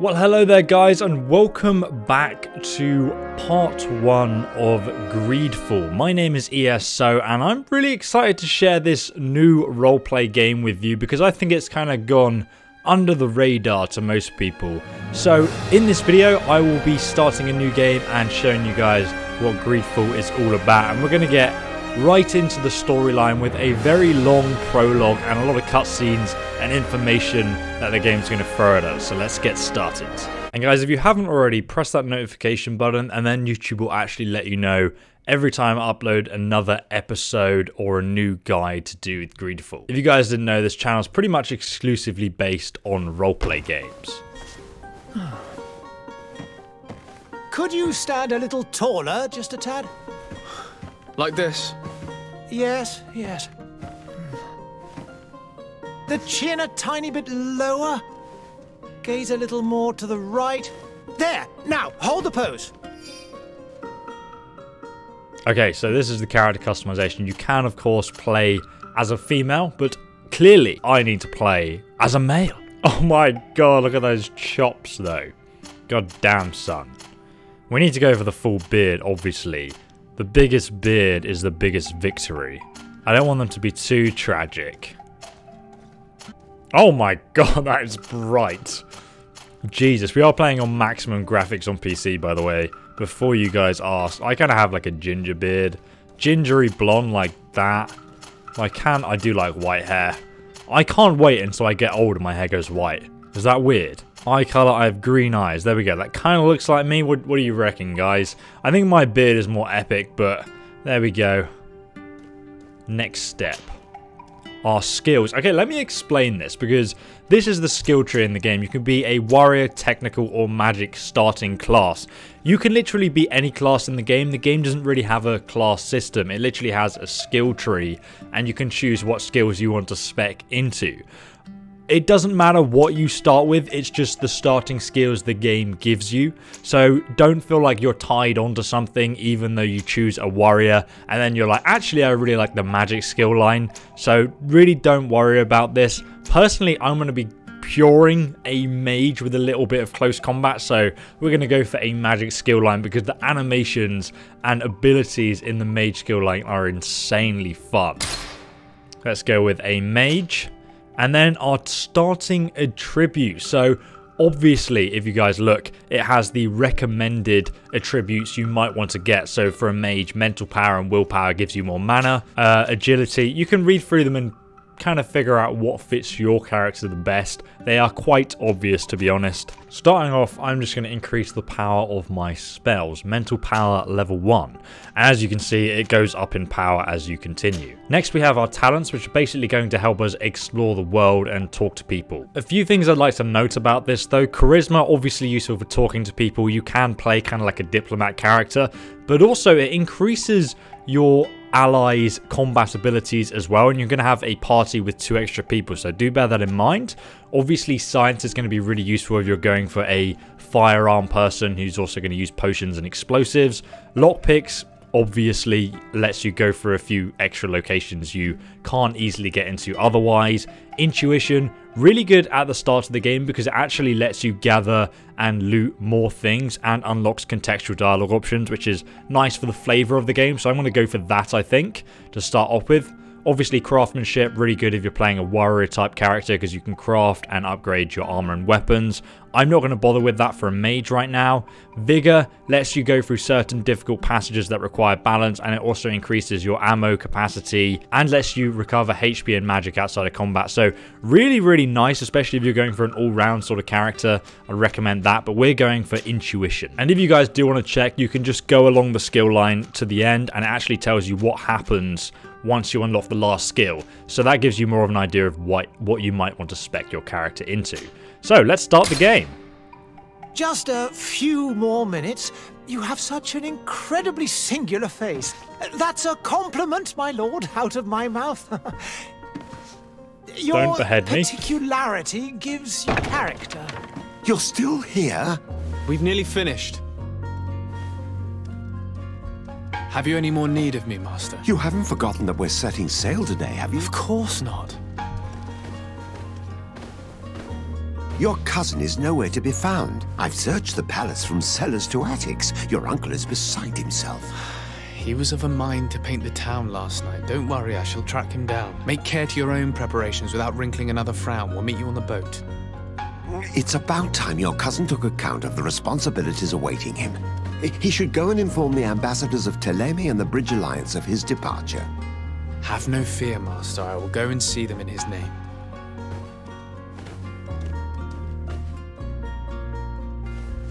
Well, hello there guys, and welcome back to part one of GreedFall. My name is ESO, and I'm really excited to share this new roleplay game with you because I think it's kind of gone under the radar to most people. So in this video, I will be starting a new game and showing you guys what GreedFall is all about. And we're going to get right into the storyline with a very long prologue and a lot of cutscenes and information that the game's going to throw at us. So let's get started. And guys, if you haven't already, press that notification button and then YouTube will actually let you know every time I upload another episode or a new guide to do with GreedFall. If you guys didn't know, this channel is pretty much exclusively based on roleplay games. Could you stand a little taller, just a tad? Like this? Yes, yes. The chin a tiny bit lower. Gaze a little more to the right. There! Now, hold the pose. Okay, so this is the character customization. You can, of course, play as a female, but clearly I need to play as a male. Oh my god, look at those chops, though. God damn, son. We need to go for the full beard, obviously. The biggest beard is the biggest victory. I don't want them to be too tragic. Oh my god, that is bright. Jesus, we are playing on maximum graphics on PC, by the way. Before you guys ask, I kind of have like a ginger beard. Gingery blonde like that. I do like white hair. I can't wait until I get old and my hair goes white. Is that weird? Eye colour, I have green eyes. There we go. That kind of looks like me. What do you reckon, guys? I think my beard is more epic, but there we go. Next step. Our skills. Okay, let me explain this, because this is the skill tree in the game. You can be a warrior, technical, or magic starting class. You can literally be any class in the game. The game doesn't really have a class system. It literally has a skill tree, and you can choose what skills you want to spec into. It doesn't matter what you start with, it's just the starting skills the game gives you. So don't feel like you're tied onto something even though you choose a warrior and then you're like, actually I really like the magic skill line. So really don't worry about this. Personally, I'm going to be puring a mage with a little bit of close combat, so we're going to go for a magic skill line because the animations and abilities in the mage skill line are insanely fun. Let's go with a mage. And then our starting attribute. So obviously, if you guys look, it has the recommended attributes you might want to get. So for a mage, mental power and willpower gives you more mana. Agility, you can read through them and kind of figure out what fits your character the best. They are quite obvious, to be honest. Starting off, I'm just going to increase the power of my spells. Mental power level 1. As you can see, it goes up in power as you continue. Next, we have our talents, which are basically going to help us explore the world and talk to people. A few things I'd like to note about this, though. Charisma, obviously useful for talking to people. You can play kind of like a diplomat character, but also it increases your allies' combat abilities as well, and you're going to have a party with 2 extra people, so do bear that in mind. Obviously, science is going to be really useful if you're going for a firearm person who's also going to use potions and explosives. Lockpicks obviously lets you go for a few extra locations you can't easily get into otherwise. Intuition, really good at the start of the game because it actually lets you gather and loot more things and unlocks contextual dialogue options, which is nice for the flavor of the game, so I'm going to go for that, I think, to start off with. Obviously, craftsmanship, really good if you're playing a warrior type character because you can craft and upgrade your armor and weapons. I'm not going to bother with that for a mage right now. Vigor lets you go through certain difficult passages that require balance, and it also increases your ammo capacity and lets you recover HP and magic outside of combat. So really, really nice, especially if you're going for an all-round sort of character. I recommend that, but we're going for intuition. And if you guys do want to check, you can just go along the skill line to the end and it actually tells you what happens once you unlock the last skill. So that gives you more of an idea of what you might want to spec your character into. So let's start the game. Just a few more minutes. You have such an incredibly singular face. That's a compliment, my lord, out of my mouth. Don't behead me. Your particularity gives you character. You're still here? We've nearly finished. Have you any more need of me, Master? You haven't forgotten that we're setting sail today, have you? Of course not. Your cousin is nowhere to be found. I've searched the palace from cellars to attics. Your uncle is beside himself. He was of a mind to paint the town last night. Don't worry, I shall track him down. Make care to your own preparations without wrinkling another frown. We'll meet you on the boat. It's about time your cousin took account of the responsibilities awaiting him. He should go and inform the ambassadors of Téléma and the Bridge Alliance of his departure. Have no fear, Master. I will go and see them in his name.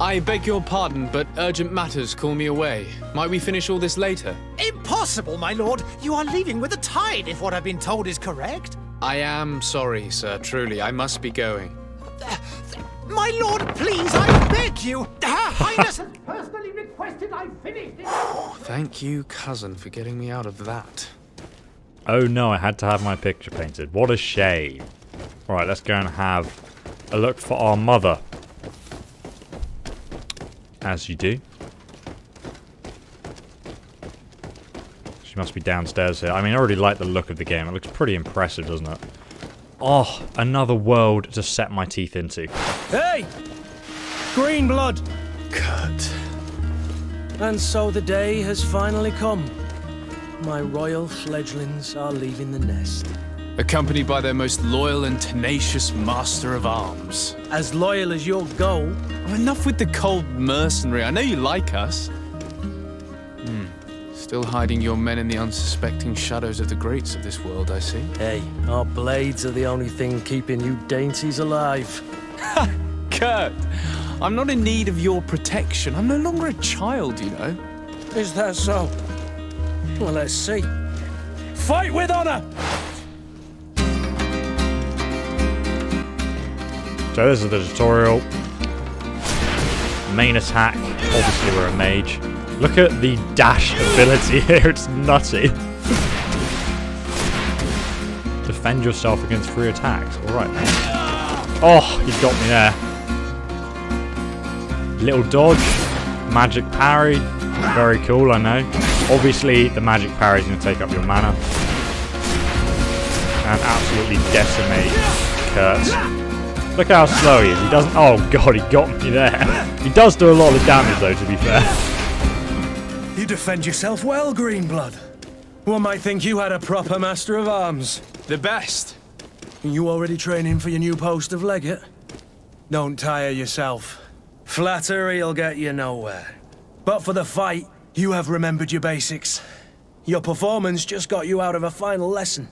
I beg your pardon, but urgent matters call me away. Might we finish all this later? Impossible, my lord! You are leaving with the tide, if what I've been told is correct. I am sorry, sir. Truly, I must be going. My lord, please, I beg you! Her Highness has personally requested I finish this. Thank you, cousin, for getting me out of that. Oh no, I had to have my picture painted. What a shame. Alright, let's go and have a look for our mother. As you do. She must be downstairs here. I mean, I already like the look of the game. It looks pretty impressive, doesn't it? Oh, another world to set my teeth into. Hey! Greenblood! Kurt. And so the day has finally come. My royal fledglings are leaving the nest. Accompanied by their most loyal and tenacious master of arms. As loyal as your goal. Enough with the cold mercenary. I know you like us. Still hiding your men in the unsuspecting shadows of the greats of this world, I see. Hey, our blades are the only thing keeping you dainties alive. Ha! Kurt, I'm not in need of your protection. I'm no longer a child, you know. Is that so? Well, let's see. Fight with honor! So this is the tutorial. Main attack. Obviously we're a mage. Look at the dash ability here. It's nutty. Defend yourself against three attacks. Alright. Oh, he's got me there. Little dodge. Magic parry. Very cool, I know. Obviously the magic parry is going to take up your mana. And absolutely decimate Kurt. Look how slow he is. He doesn't... Oh, God, he got me there. He does do a lot of damage, though, to be fair. You defend yourself well, Greenblood. One might think you had a proper master of arms. The best. You already training for your new post of legate? Don't tire yourself. Flattery will get you nowhere. But for the fight, you have remembered your basics. Your performance just got you out of a final lesson.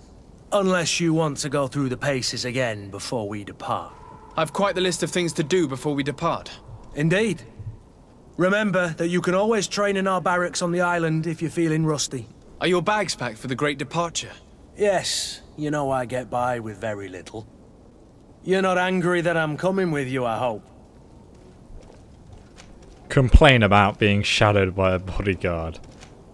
Unless you want to go through the paces again before we depart. I've quite the list of things to do before we depart. Indeed. Remember that you can always train in our barracks on the island if you're feeling rusty. Are your bags packed for the great departure? Yes. You know I get by with very little. You're not angry that I'm coming with you, I hope. Complain about being shadowed by a bodyguard.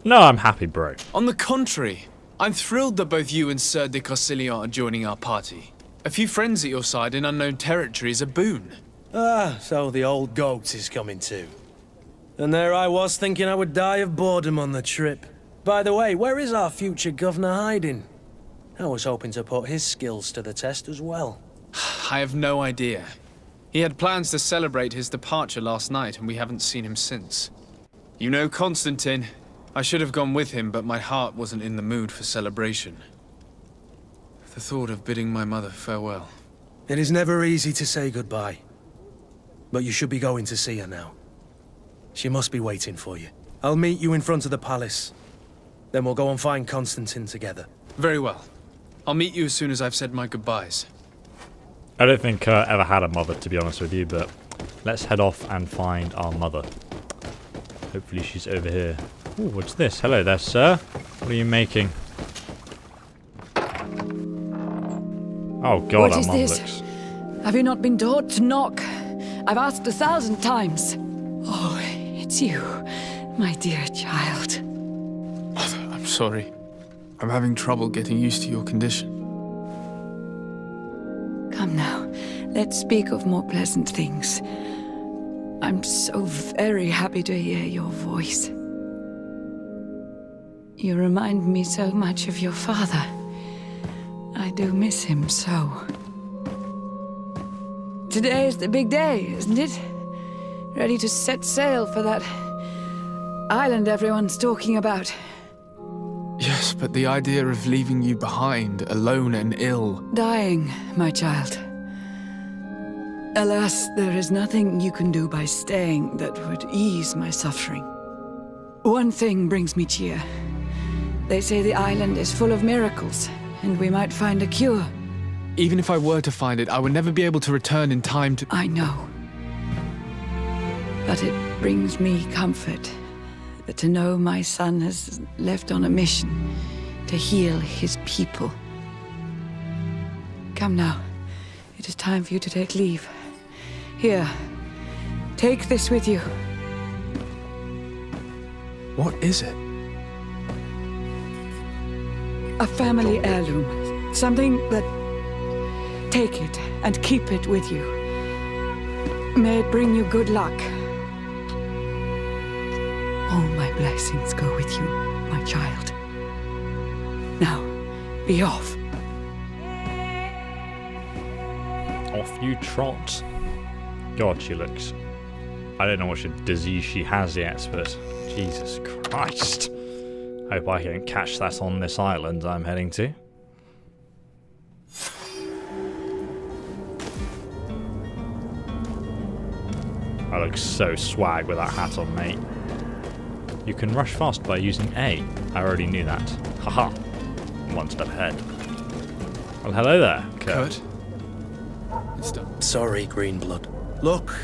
No, I'm happy, bro. On the contrary, I'm thrilled that both you and Sir de Castillon are joining our party. A few friends at your side in unknown territory is a boon. Ah, so the old goat is coming too. And there I was thinking I would die of boredom on the trip. By the way, where is our future governor hiding? I was hoping to put his skills to the test as well. I have no idea. He had plans to celebrate his departure last night and we haven't seen him since. You know Constantin. I should have gone with him, but my heart wasn't in the mood for celebration. The thought of bidding my mother farewell. It is never easy to say goodbye. But you should be going to see her now. She must be waiting for you. I'll meet you in front of the palace. Then we'll go and find Constantine together. Very well. I'll meet you as soon as I've said my goodbyes. I don't think Kurt ever had a mother, to be honest with you, but let's head off and find our mother. Hopefully she's over here. Ooh, what's this? Hello there, sir. What are you making? Oh God, our mum looks. Have you not been taught to knock? I've asked 1,000 times. Oh, it's you, my dear child. Mother, I'm sorry. I'm having trouble getting used to your condition. Come now, let's speak of more pleasant things. I'm so very happy to hear your voice. You remind me so much of your father. I do miss him so. Today is the big day, isn't it? Ready to set sail for that island everyone's talking about. Yes, but the idea of leaving you behind, alone and ill. Dying, my child. Alas, there is nothing you can do by staying that would ease my suffering. One thing brings me cheer. They say the island is full of miracles, and we might find a cure. Even if I were to find it, I would never be able to return in time to... I know. But it brings me comfort. But to know my son has left on a mission to heal his people. Come now. It is time for you to take leave. Here, take this with you. What is it? A family heirloom. Something that... Take it and keep it with you. May it bring you good luck. All my blessings go with you, my child. Now, be off. Off you trot. God, she looks... I don't know what disease she has yet, but... Jesus Christ. Hope I don't catch that on this island I'm heading to. I look so swag with that hat on, mate. You can rush fast by using A. I already knew that. Haha. One step ahead. Well, hello there, Kurt. It's done. Sorry, Greenblood. Look,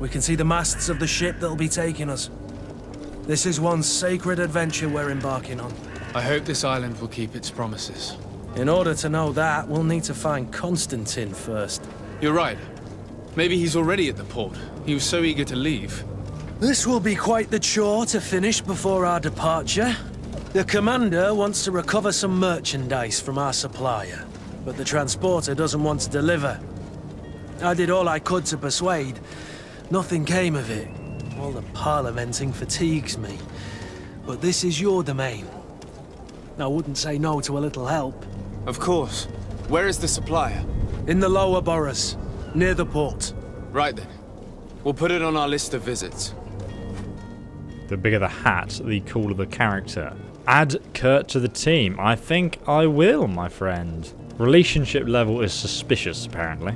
we can see the masts of the ship that'll be taking us. This is one sacred adventure we're embarking on. I hope this island will keep its promises. In order to know that, we'll need to find Constantin first. You're right. Maybe he's already at the port. He was so eager to leave. This will be quite the chore to finish before our departure. The commander wants to recover some merchandise from our supplier, but the transporter doesn't want to deliver. I did all I could to persuade. Nothing came of it. All the parliamenting fatigues me. But this is your domain. I wouldn't say no to a little help. Of course. Where is the supplier? In the lower boroughs, near the port. Right then. We'll put it on our list of visits. The bigger the hat, the cooler the character. Add Kurt to the team. I think I will, my friend. Relationship level is suspicious, apparently.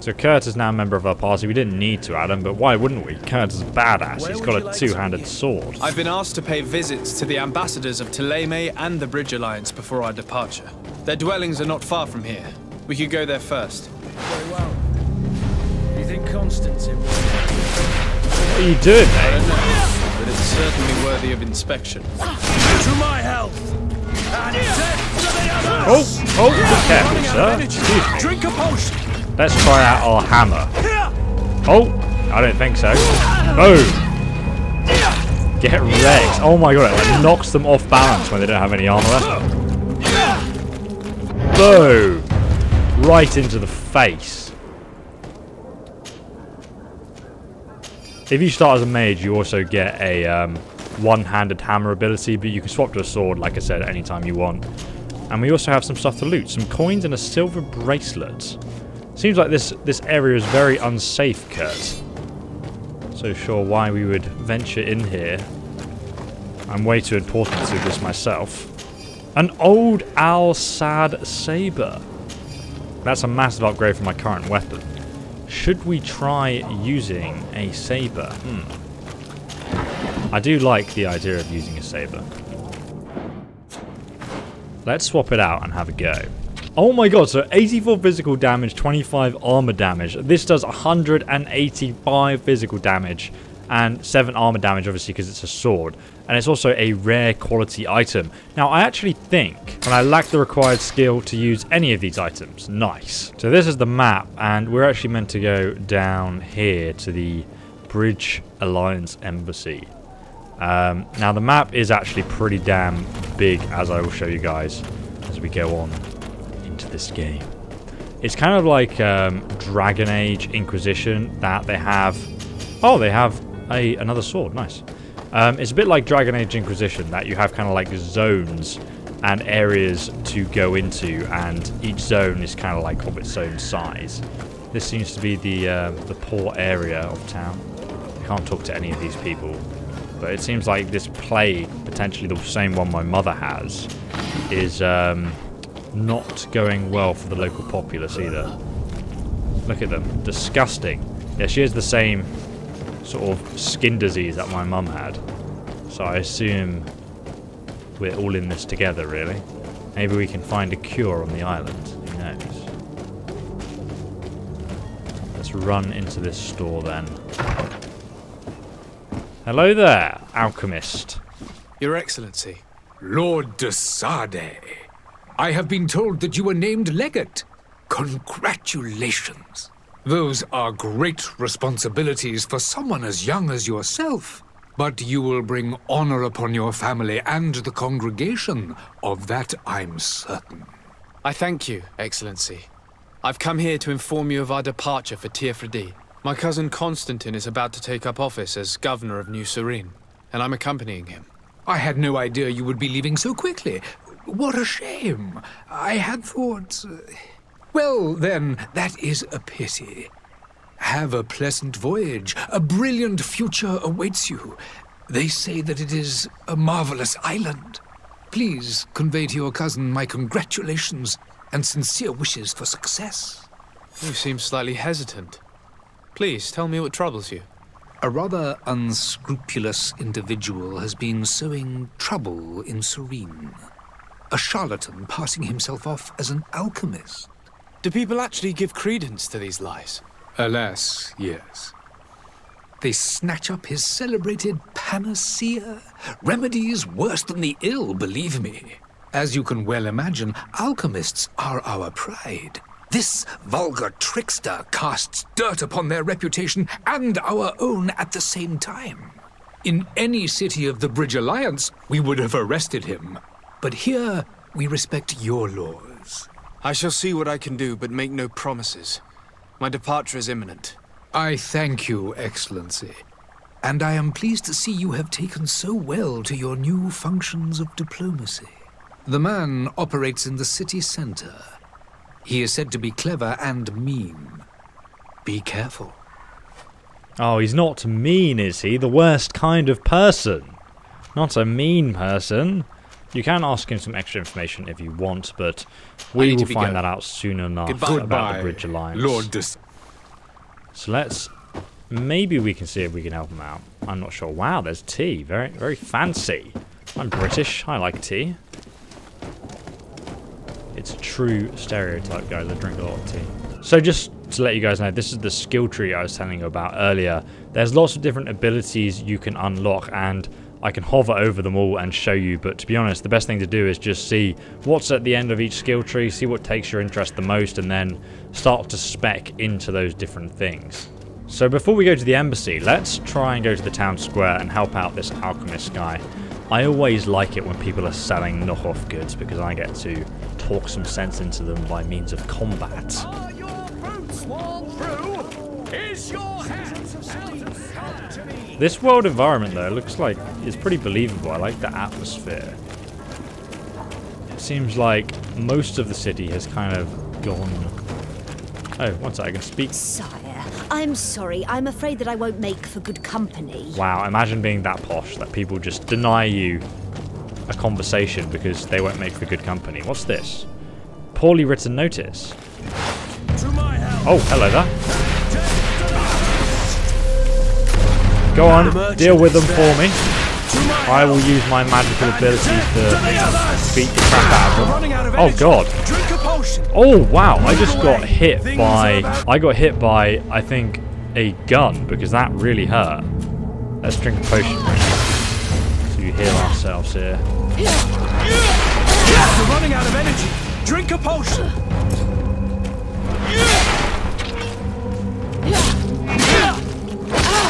So Kurt is now a member of our party. We didn't need to add him, but why wouldn't we? Kurt is a badass. He's got a two-handed sword. I've been asked to pay visits to the ambassadors of Téléma and the Bridge Alliance before our departure. Their dwellings are not far from here. We could go there first. Very well. You think Constantin... What are you doing, mate? I don't know, but it's certainly worthy of inspection. To my health! And death to the others! Oh! Oh! Be careful, sir. Drink a potion. Let's try out our hammer. Oh! I don't think so. Boom! Get wrecked. Oh my god, it knocks them off balance when they don't have any armor left. Boom! Right into the face. If you start as a mage, you also get a one-handed hammer ability, but you can swap to a sword, like I said, anytime you want. And we also have some stuff to loot, some coins and a silver bracelet. Seems like this area is very unsafe, Kurt. So sure why we would venture in here. I'm way too important to do this myself. An old Al Saad saber. That's a massive upgrade from my current weapon. Should we try using a saber? I do like the idea of using a saber. Let's swap it out and have a go. Oh my god, so 84 physical damage, 25 armor damage. This does 185 physical damage and 7 armor damage, obviously, because it's a sword. And it's also a rare quality item. Now, I actually think, and I lack the required skill to use any of these items. Nice. So this is the map, and we're actually meant to go down here to the Bridge Alliance Embassy. Now the map is actually pretty damn big, as I will show you guys as we go on into this game. It's kind of like Dragon Age Inquisition, that they have... Oh, they have another sword, nice. It's a bit like Dragon Age Inquisition, that you have kind of like zones and areas to go into, and each zone is kind of like of its own size. This seems to be the poor area of town. I can't talk to any of these people. But it seems like this plague, potentially the same one my mother has, is not going well for the local populace either. Look at them. Disgusting. Yeah, she has the same sort of skin disease that my mum had. So I assume we're all in this together, really. Maybe we can find a cure on the island. Who knows? Let's run into this store then. Hello there, alchemist. Your Excellency. Lord de Sardet. I have been told that you were named legate. Congratulations. Those are great responsibilities for someone as young as yourself. But you will bring honor upon your family and the congregation. Of that I'm certain. I thank you, Excellency. I've come here to inform you of our departure for Tír Fradí. My cousin Constantin is about to take up office as governor of New Serene, and I'm accompanying him. I had no idea you would be leaving so quickly. What a shame. I had thought... Well, then, that is a pity. Have a pleasant voyage. A brilliant future awaits you. They say that it is a marvelous island. Please convey to your cousin my congratulations and sincere wishes for success. You seem slightly hesitant. Please tell me what troubles you. A rather unscrupulous individual has been sowing trouble in Serene. A charlatan passing himself off as an alchemist. Do people actually give credence to these lies? Alas, yes. They snatch up his celebrated panacea. Remedies worse than the ill, believe me. As you can well imagine, alchemists are our pride. This vulgar trickster casts dirt upon their reputation and our own at the same time. In any city of the Bridge Alliance, we would have arrested him. But here, we respect your laws. I shall see what I can do, but make no promises. My departure is imminent. I thank you, Excellency. And I am pleased to see you have taken so well to your new functions of diplomacy. The man operates in the city center. He is said to be clever and mean. Be careful. Oh, he's not mean, is he? The worst kind of person. Not a mean person. You can ask him some extra information if you want, but we will find that out soon enough. Goodbye. About the Bridge Alliance. Lord so let's... Maybe we can see if we can help him out. I'm not sure. Wow, there's tea. Very, very fancy. I'm British. I like tea. It's a true stereotype, guys. I drink a lot of tea. So just to let you guys know, this is the skill tree I was telling you about earlier. There's lots of different abilities you can unlock, and... I can hover over them all and show you, but to be honest, the best thing to do is just see what's at the end of each skill tree, see what takes your interest the most, and then start to spec into those different things. So before we go to the embassy, let's try and go to the town square and help out this alchemist guy. I always like it when people are selling knockoff goods because I get to talk some sense into them by means of combat. Are your boots worn through? Is your hat out to me? This world environment, though, looks like it's pretty believable. I like the atmosphere. It seems like most of the city has kind of gone... Oh, one sec, I can speak. Sire, I'm sorry. I'm afraid that I won't make for good company. Wow, imagine being that posh that people just deny you a conversation because they won't make for good company. What's this? Poorly written notice. Oh, hello there. Go on, deal with them for me. I will use my magical abilities to beat the crap out of them. Oh god. Oh wow, I just got hit by... I think, a gun, because that really hurt. Let's drink a potion really. So you heal ourselves here. You're running out of energy. Drink a potion.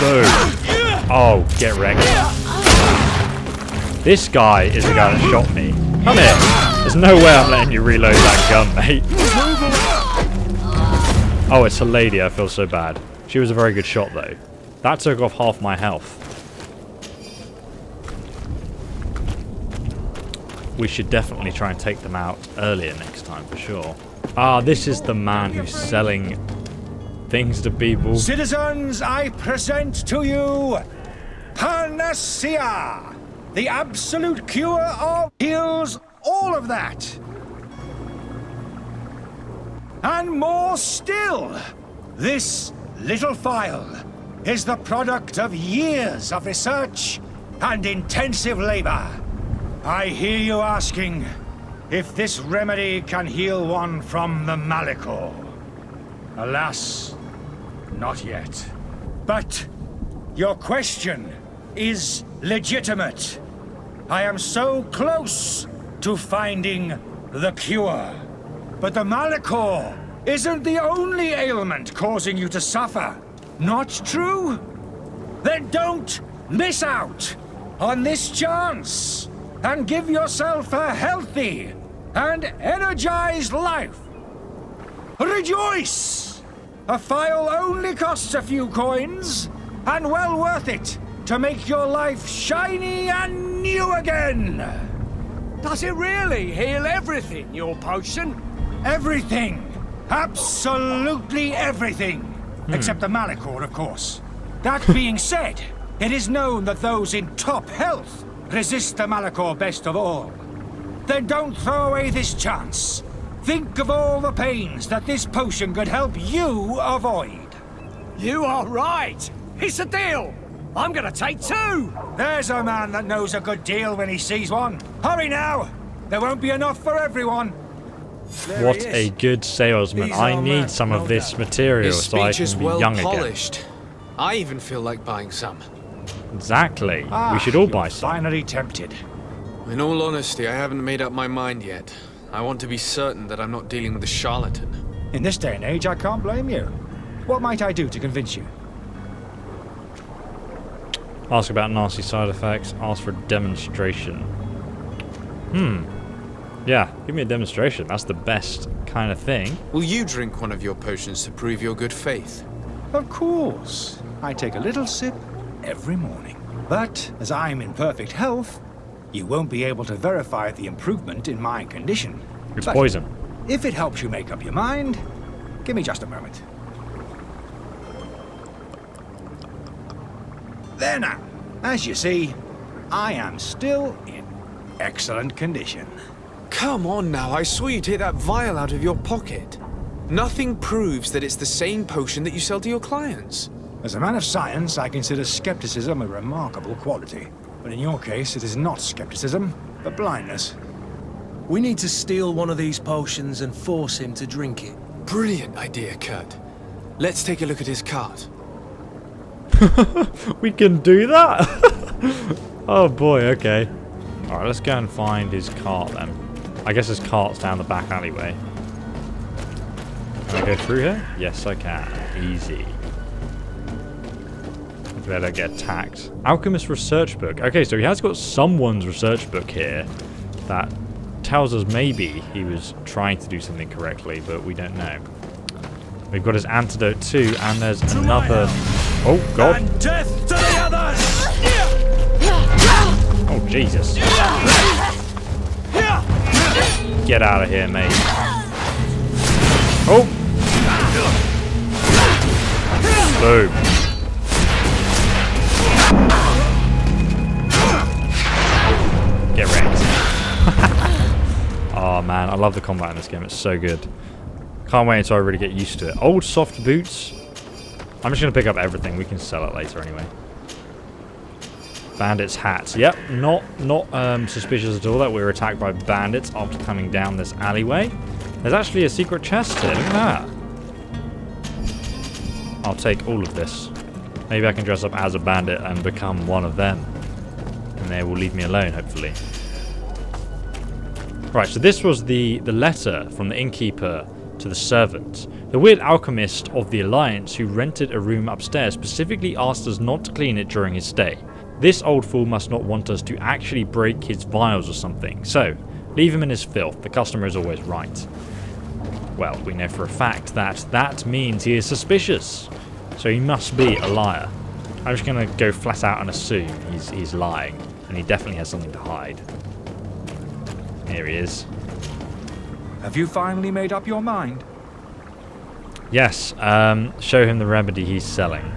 Boom. Oh, get wrecked. This guy is the guy that shot me. Come here. There's no way I'm letting you reload that gun, mate. Oh, it's a lady. I feel so bad. She was a very good shot, though. That took off half my health. We should definitely try and take them out earlier next time, for sure. Ah, this is the man who's selling things to people. Citizens, I present to you Harnacia, the absolute cure of heals all of that. And more still, this little phial is the product of years of research and intensive labor. I hear you asking if this remedy can heal one from the Malichor. Alas, not yet. But your question is legitimate. I am so close to finding the cure. But the Malichor isn't the only ailment causing you to suffer. Not true? Then don't miss out on this chance and give yourself a healthy and energized life. Rejoice! A phial only costs a few coins, and well worth it to make your life shiny and new again. Does it really heal everything, your potion? Everything. Absolutely everything. Except the Malichor, of course. That being said, it is known that those in top health resist the Malichor best of all. Then don't throw away this chance. Think of all the pains that this potion could help you avoid. You are right. It's a deal. I'm gonna take two. There's a man that knows a good deal when he sees one. Hurry now. There won't be enough for everyone. What a good salesman. I need some of this material so I can be young again. I even feel like buying some. Exactly. We should all buy some. Finally tempted. In all honesty, I haven't made up my mind yet. I want to be certain that I'm not dealing with a charlatan. In this day and age, I can't blame you. What might I do to convince you? Ask about nasty side effects. Ask for a demonstration. Yeah, give me a demonstration. That's the best kind of thing. Will you drink one of your potions to prove your good faith? Of course. I take a little sip every morning. But as I'm in perfect health, you won't be able to verify the improvement in my condition. It's poison. If it helps you make up your mind, give me just a moment. There now. As you see, I am still in excellent condition. Come on now, I saw you take that vial out of your pocket. Nothing proves that it's the same potion that you sell to your clients. As a man of science, I consider skepticism a remarkable quality. But in your case, it is not skepticism, but blindness. We need to steal one of these potions and force him to drink it. Brilliant idea, Kurt. Let's take a look at his cart. We can do that? Oh boy, okay. Alright, let's go and find his cart then. I guess his cart's down the back alleyway. Can I go through here? Yes, I can. Easy. Better get attacked. Alchemist research book. Okay, so he has got someone's research book here that tells us maybe he was trying to do something correctly, but we don't know. We've got his antidote too, and there's another. Oh God! And death to the others! Oh Jesus! Get out of here, mate! Oh! Boom! Get wrecked. Oh man, I love the combat in this game. It's so good. Can't wait until I really get used to it. Old soft boots. I'm just going to pick up everything. We can sell it later anyway. Bandits' hats. Yep, not suspicious at all that we were attacked by bandits after coming down this alleyway. There's actually a secret chest here. Look at that. I'll take all of this. Maybe I can dress up as a bandit and become one of them. And they will leave me alone, hopefully. Right, so this was the letter from the innkeeper to the servant. The weird alchemist of the Alliance who rented a room upstairs specifically asked us not to clean it during his stay. This old fool must not want us to actually break his vials or something. So, leave him in his filth. The customer is always right. Well, we know for a fact that that means he is suspicious. So he must be a liar. I'm just going to go flat out and assume he's lying. And he definitely has something to hide. Here he is. Have you finally made up your mind? Yes, show him the remedy he's selling.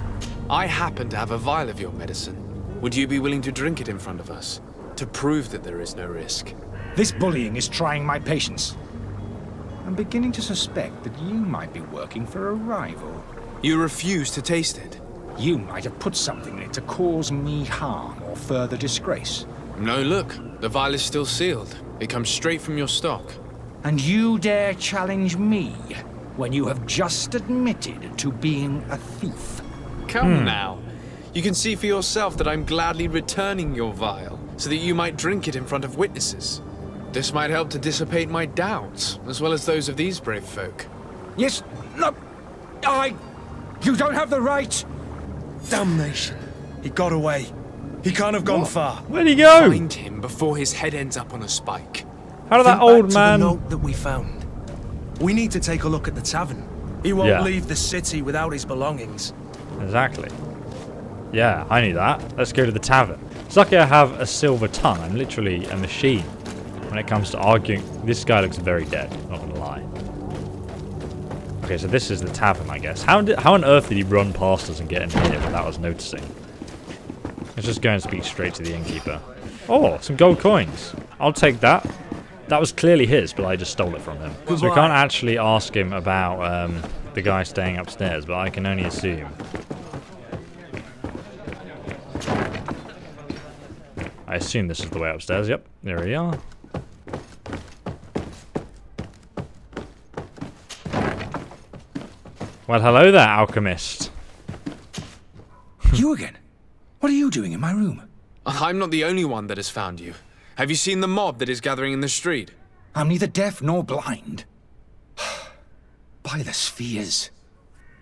I happen to have a vial of your medicine. Would you be willing to drink it in front of us? To prove that there is no risk. This bullying is trying my patience. I'm beginning to suspect that you might be working for a rival. You refuse to taste it. You might have put something in it to cause me harm or further disgrace. No, look. The vial is still sealed. It comes straight from your stock. And you dare challenge me when you have just admitted to being a thief? Come now. You can see for yourself that I'm gladly returning your vial so that you might drink it in front of witnesses. This might help to dissipate my doubts, as well as those of these brave folk. Yes, look, you don't have the right! Damnation. He got away. He can't have gone far. Where'd he go? Find him before his head ends up on a spike. How did that old man... Think back to the note that we found. We need to take a look at the tavern. He won't leave the city without his belongings. Exactly. Yeah, I knew that. Let's go to the tavern. It's lucky I have a silver tongue. I'm literally a machine when it comes to arguing. This guy looks very dead, not gonna lie. Okay, so this is the tavern, I guess. How on earth did he run past us and get in here without us noticing? Let's just go and speak straight to the innkeeper. Oh, some gold coins. I'll take that. That was clearly his, but I just stole it from him. Goodbye. So we can't actually ask him about the guy staying upstairs, but I can only assume. I assume this is the way upstairs. Yep, there we are. Well, hello there, alchemist. You again? What are you doing in my room? I'm not the only one that has found you. Have you seen the mob that is gathering in the street? I'm neither deaf nor blind. By the spheres.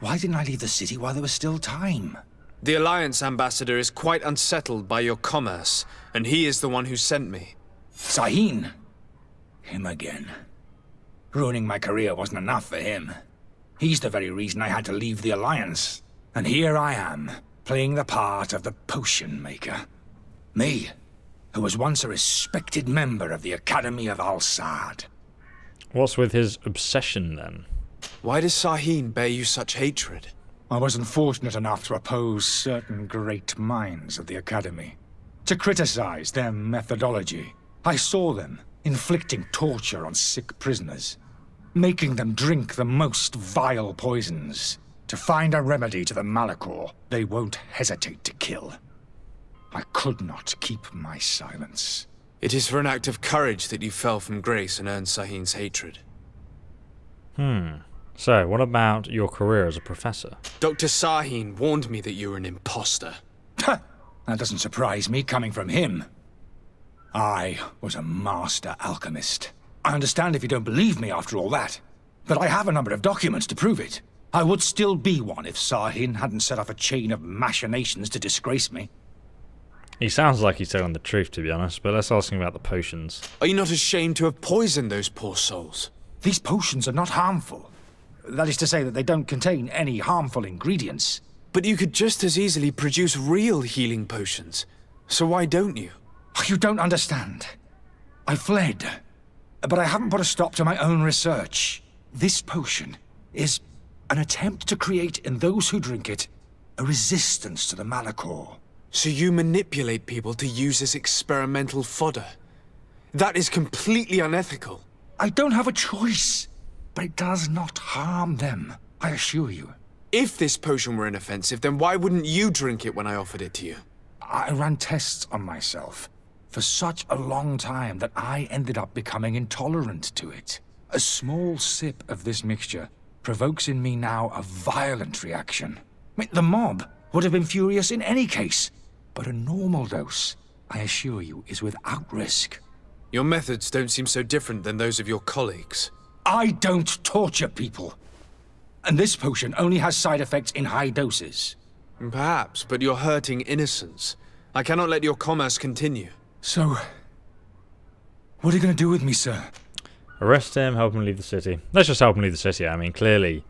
Why didn't I leave the city while there was still time? The Alliance ambassador is quite unsettled by your commerce, and he is the one who sent me. Sahin. Him again. Ruining my career wasn't enough for him. He's the very reason I had to leave the Alliance. And here I am, playing the part of the potion maker. Me, who was once a respected member of the Academy of Al Saad. What's with his obsession, then? Why does Sahin bear you such hatred? I wasn't fortunate enough to oppose certain great minds of the Academy. To criticize their methodology. I saw them inflicting torture on sick prisoners, making them drink the most vile poisons. To find a remedy to the Malichor, they won't hesitate to kill. I could not keep my silence. It is for an act of courage that you fell from grace and earned Sahin's hatred. So, what about your career as a professor? Dr. Sahin warned me that you were an imposter. That doesn't surprise me, coming from him. I was a master alchemist. I understand if you don't believe me after all that, but I have a number of documents to prove it. I would still be one if Sahin hadn't set off a chain of machinations to disgrace me. He sounds like he's telling the truth, to be honest, but let's ask him about the potions. Are you not ashamed to have poisoned those poor souls? These potions are not harmful. That is to say that they don't contain any harmful ingredients. But you could just as easily produce real healing potions. So why don't you? You don't understand. I fled. But I haven't put a stop to my own research. This potion is an attempt to create in those who drink it a resistance to the Malichor. So you manipulate people to use this experimental fodder. That is completely unethical. I don't have a choice, but it does not harm them, I assure you. If this potion were inoffensive, then why wouldn't you drink it when I offered it to you? I ran tests on myself for such a long time that I ended up becoming intolerant to it. A small sip of this mixture provokes in me now a violent reaction. I mean, the mob would have been furious in any case, but a normal dose, I assure you, is without risk. Your methods don't seem so different than those of your colleagues. I don't torture people. And this potion only has side effects in high doses. Perhaps, but you're hurting innocence. I cannot let your commerce continue. So, what are you going to do with me, sir? Arrest him, help him leave the city. Let's just help him leave the city. I mean, clearly,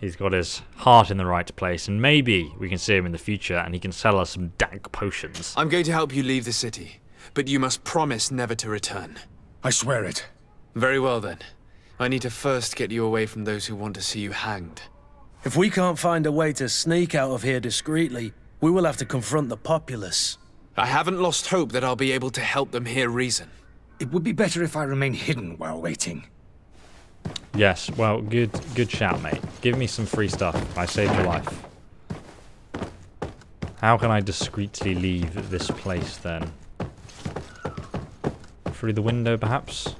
he's got his heart in the right place, and maybe we can see him in the future, and he can sell us some dank potions. I'm going to help you leave the city, but you must promise never to return. I swear it. Very well, then. I need to first get you away from those who want to see you hanged. If we can't find a way to sneak out of here discreetly, we will have to confront the populace. I haven't lost hope that I'll be able to help them hear reason. It would be better if I remain hidden while waiting. Yes, well, good shout, mate. Give me some free stuff. I saved your life. How can I discreetly leave this place, then? Through the window, perhaps?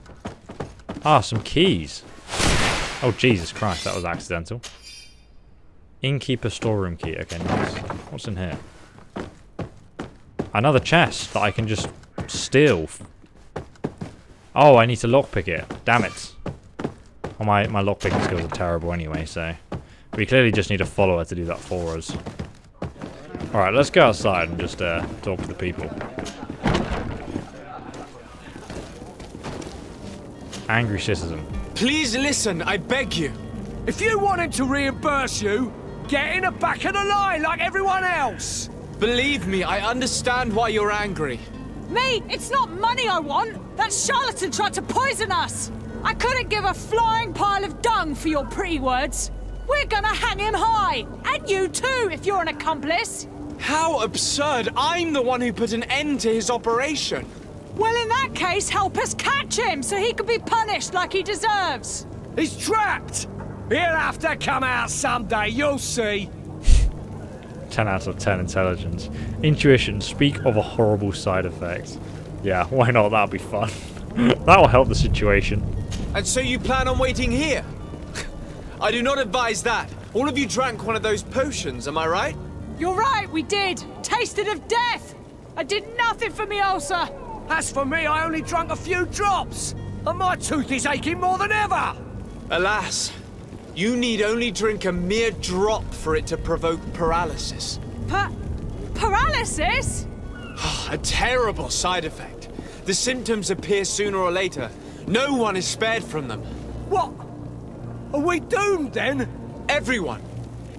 Ah, some keys. Oh, Jesus Christ, that was accidental. Innkeeper storeroom key. Okay, nice. What's in here? Another chest that I can just steal. Oh, I need to lockpick it. Damn it. Oh, my lockpicking skills are terrible anyway, so... We clearly just need a follower to do that for us. Alright, let's go outside and just talk to the people. Angry citizen. Please listen, I beg you. If you want him to reimburse you, get in the back of the line like everyone else. Believe me, I understand why you're angry. Me? It's not money I want. That charlatan tried to poison us. I couldn't give a flying pile of dung for your pretty words. We're gonna hang him high. And you too, if you're an accomplice. How absurd. I'm the one who put an end to his operation. Well, in that case, help us catch him so he can be punished like he deserves. He's trapped. He'll have to come out someday, you'll see. 10 out of 10 intelligence. Intuition, speak of a horrible side effect. Yeah, why not? That'll be fun. That'll help the situation. And so you plan on waiting here? I do not advise that. All of you drank one of those potions, am I right? You're right, we did. Tasted of death. I did nothing for me ulcer. As for me, I only drank a few drops, and my tooth is aching more than ever. Alas, you need only drink a mere drop for it to provoke paralysis. Paralysis? A terrible side effect. The symptoms appear sooner or later. No one is spared from them. What? Are we doomed then? Everyone.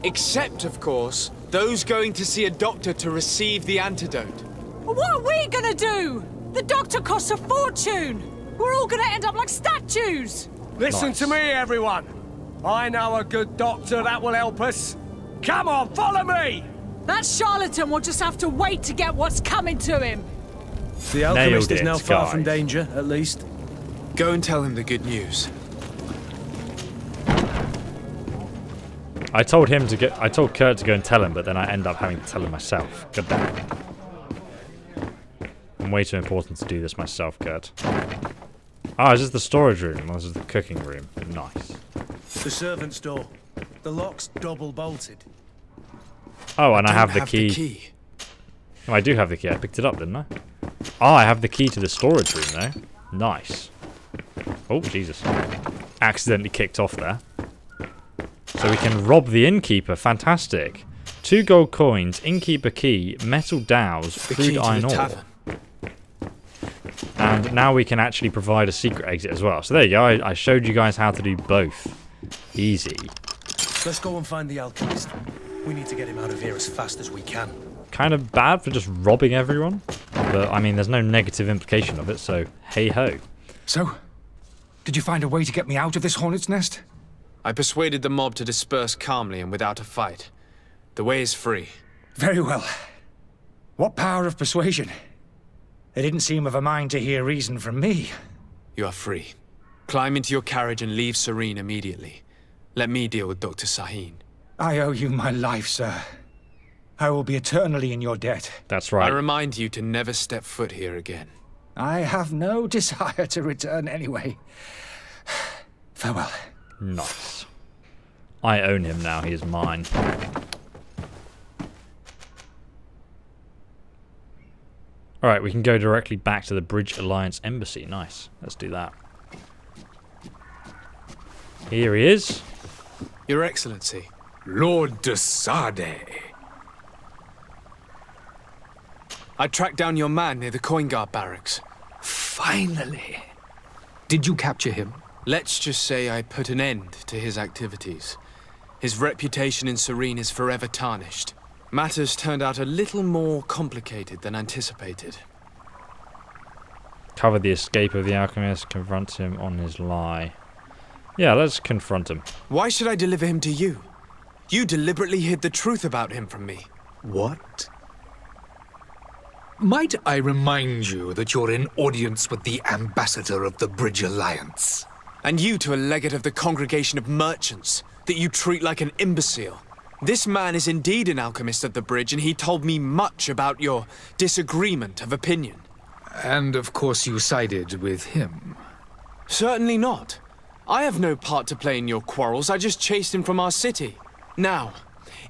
Except, of course, those going to see a doctor to receive the antidote. What are we gonna do? The doctor costs a fortune! We're all gonna end up like statues! Listen to me, everyone! I know a good doctor that will help us! Come on, follow me! That charlatan will just have to wait to get what's coming to him! The alchemist is now far from danger, at least. Go and tell him the good news. I told Kurt to go and tell him, but then I end up having to tell him myself. Good damn. I'm way too important to do this myself, Kurt. Ah, is this the storage room? Well, this is the cooking room. Nice. The servant's door. The lock's double bolted. Oh, and I have the key. Oh, I do have the key. I picked it up, didn't I? Ah, I have the key to the storage room, though. Nice. Oh, Jesus. Accidentally kicked off there. So we can rob the innkeeper. Fantastic. 2 gold coins, innkeeper key, metal dowels, food iron ore. And now we can actually provide a secret exit as well. So there you go. I showed you guys how to do both. Easy. Let's go and find the alchemist. We need to get him out of here as fast as we can. Kind of bad for just robbing everyone. But, I mean, there's no negative implication of it, so hey-ho. So, did you find a way to get me out of this hornet's nest? I persuaded the mob to disperse calmly and without a fight. The way is free. Very well. What power of persuasion? They didn't seem of a mind to hear reason from me. You are free. Climb into your carriage and leave Serene immediately. Let me deal with Dr. Sahin. I owe you my life, sir. I will be eternally in your debt. That's right. I remind you to never step foot here again. I have no desire to return anyway. Farewell. Nice. I own him now. He is mine. Alright, we can go directly back to the Bridge Alliance Embassy. Nice. Let's do that. Here he is. Your Excellency. Lord de Sardet. I tracked down your man near the coin guard barracks. Finally. Did you capture him? Let's just say I put an end to his activities. His reputation in Serene is forever tarnished. Matters turned out a little more complicated than anticipated. Cover the escape of the alchemist, confront him on his lie. Yeah, let's confront him. Why should I deliver him to you? You deliberately hid the truth about him from me. What? Might I remind you that you're in audience with the ambassador of the Bridge Alliance? And you to a legate of the Congregation of Merchants, that you treat like an imbecile. This man is indeed an alchemist at the Bridge, and he told me much about your disagreement of opinion. And of course you sided with him. Certainly not. I have no part to play in your quarrels, I just chased him from our city. Now,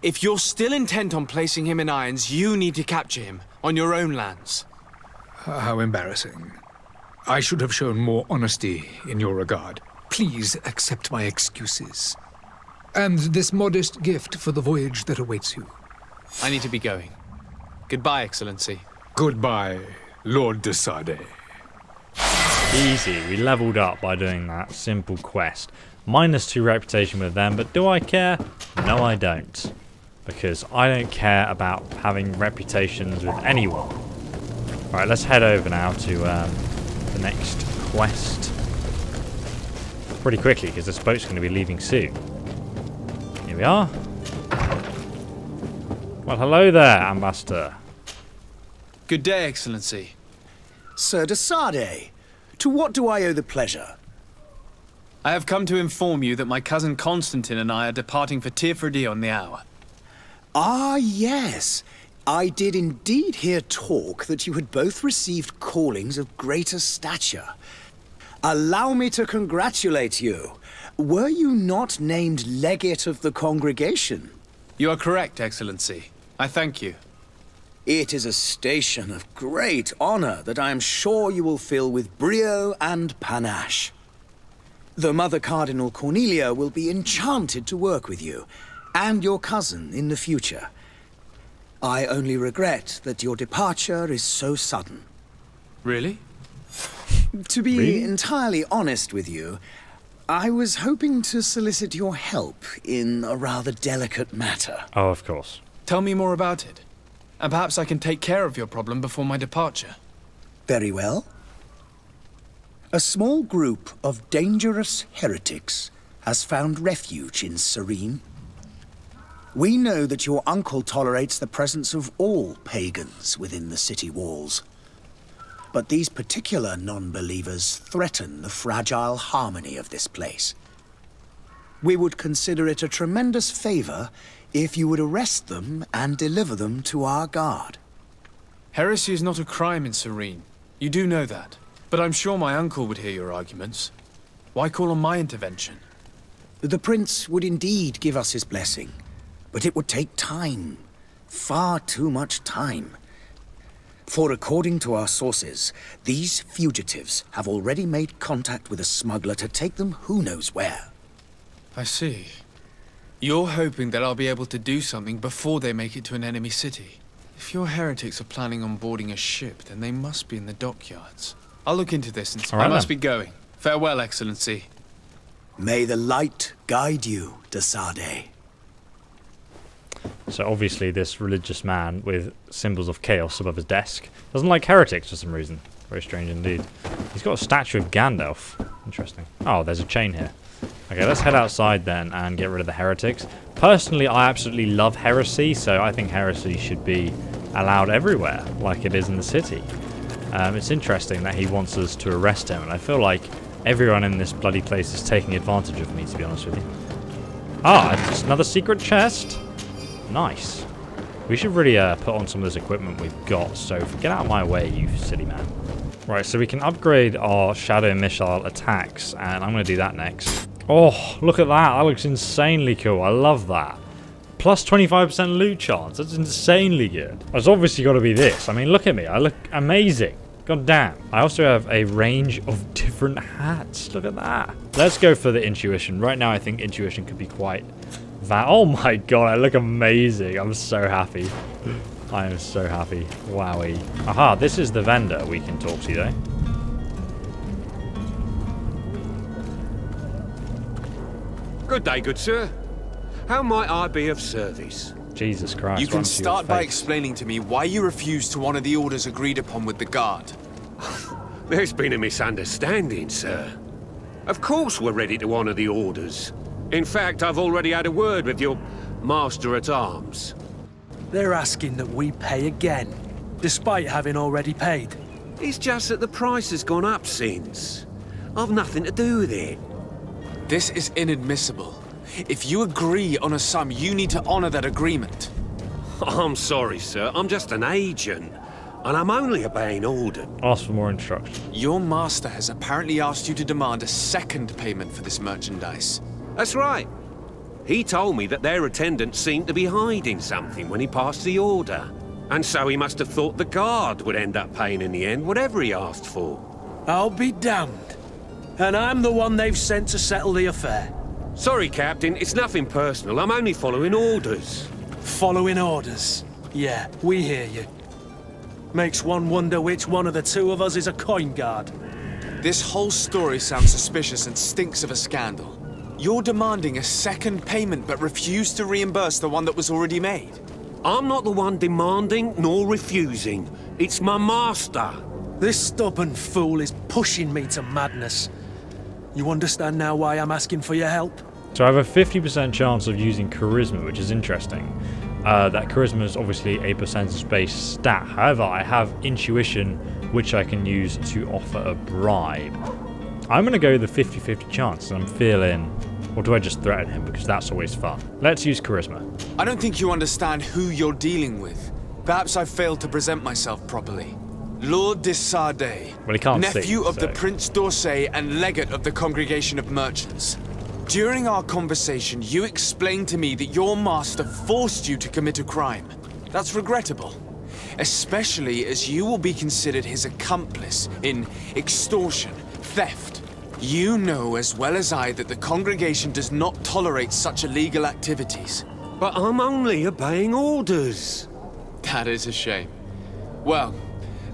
if you're still intent on placing him in irons, you need to capture him, on your own lands. How embarrassing. I should have shown more honesty in your regard. Please accept my excuses. And this modest gift for the voyage that awaits you. I need to be going. Goodbye, Excellency. Goodbye, Lord de Sardet. Easy, we leveled up by doing that simple quest. -2 reputation with them, but do I care? No, I don't. Because I don't care about having reputations with anyone. Alright, let's head over now to the next quest. Pretty quickly, because this boat's going to be leaving soon. Here we are. Well, hello there, Ambassador. Good day, Excellency. Sir de Sardet, to what do I owe the pleasure? I have come to inform you that my cousin Constantin and I are departing for Tír Fradí on the hour. Ah, yes. I did indeed hear talk that you had both received callings of greater stature. Allow me to congratulate you. Were you not named Legate of the Congregation? You are correct, Excellency. I thank you. It is a station of great honor that I am sure you will fill with brio and panache. The Mother Cardinal Cornelia will be enchanted to work with you, and your cousin in the future. I only regret that your departure is so sudden. Really? To be entirely honest with you, I was hoping to solicit your help in a rather delicate matter. Oh, of course. Tell me more about it, and perhaps I can take care of your problem before my departure. Very well. A small group of dangerous heretics has found refuge in Serene. We know that your uncle tolerates the presence of all pagans within the city walls. But these particular non-believers threaten the fragile harmony of this place. We would consider it a tremendous favor if you would arrest them and deliver them to our guard. Heresy is not a crime in Serene. You do know that. But I'm sure my uncle would hear your arguments. Why call on my intervention? The prince would indeed give us his blessing. But it would take time, far too much time. For according to our sources, these fugitives have already made contact with a smuggler to take them who knows where. I see. You're hoping that I'll be able to do something before they make it to an enemy city. If your heretics are planning on boarding a ship, then they must be in the dockyards. I'll look into this and I must be going. Farewell, Excellency. May the light guide you, de Sardet. So obviously this religious man with symbols of chaos above his desk doesn't like heretics for some reason. Very strange indeed. He's got a statue of Gandalf. Interesting. Oh, there's a chain here. Okay, let's head outside then and get rid of the heretics. Personally, I absolutely love heresy, so I think heresy should be allowed everywhere, like it is in the city. It's interesting that he wants us to arrest him, and I feel like everyone in this bloody place is taking advantage of me, to be honest with you. Ah, it's just another secret chest. Nice. We should really put on some of this equipment we've got, so get out of my way, you silly man. Right, so we can upgrade our Shadow Missile attacks, and I'm going to do that next. Oh, look at that. That looks insanely cool. I love that. Plus 25% loot chance. That's insanely good. It's obviously got to be this. I mean, look at me. I look amazing. God damn. I also have a range of different hats. Look at that. Let's go for the intuition. Right now, I think intuition could be quite... Oh my god, I look amazing. I'm so happy. I am so happy. Wowie. Aha, this is the vendor we can talk to though. Good day, good sir. How might I be of service? Jesus Christ. You can start by explaining to me why you refused to honor the orders agreed upon with the guard. There's been a misunderstanding, sir. Of course we're ready to honor the orders. In fact, I've already had a word with your Master-at-Arms. They're asking that we pay again, despite having already paid. It's just that the price has gone up since. I've nothing to do with it. This is inadmissible. If you agree on a sum, you need to honor that agreement. I'm sorry, sir. I'm just an agent, and I'm only obeying orders. Ask for more instructions. Your master has apparently asked you to demand a second payment for this merchandise. That's right. He told me that their attendants seemed to be hiding something when he passed the order. And so he must have thought the guard would end up paying in the end, whatever he asked for. I'll be damned. And I'm the one they've sent to settle the affair. Sorry, Captain, it's nothing personal. I'm only following orders. Following orders? Yeah, we hear you. Makes one wonder which one of the two of us is a coin guard. This whole story sounds suspicious and stinks of a scandal. You're demanding a second payment, but refuse to reimburse the one that was already made. I'm not the one demanding nor refusing. It's my master. This stubborn fool is pushing me to madness. You understand now why I'm asking for your help? So I have a 50% chance of using charisma, which is interesting. That charisma is obviously a percentage-based stat. However, I have intuition, which I can use to offer a bribe. I'm going to go with the 50-50 chance, and I'm feeling... Or do I just threaten him? Because that's always fun. Let's use charisma. I don't think you understand who you're dealing with. Perhaps I failed to present myself properly. Lord de Sardet, well, he can't nephew see, of so. The Prince d'Orsay and legate of the Congregation of Merchants. During our conversation, you explained to me that your master forced you to commit a crime. That's regrettable, especially as you will be considered his accomplice in extortion, theft. You know as well as I that the congregation does not tolerate such illegal activities. But I'm only obeying orders. That is a shame. Well,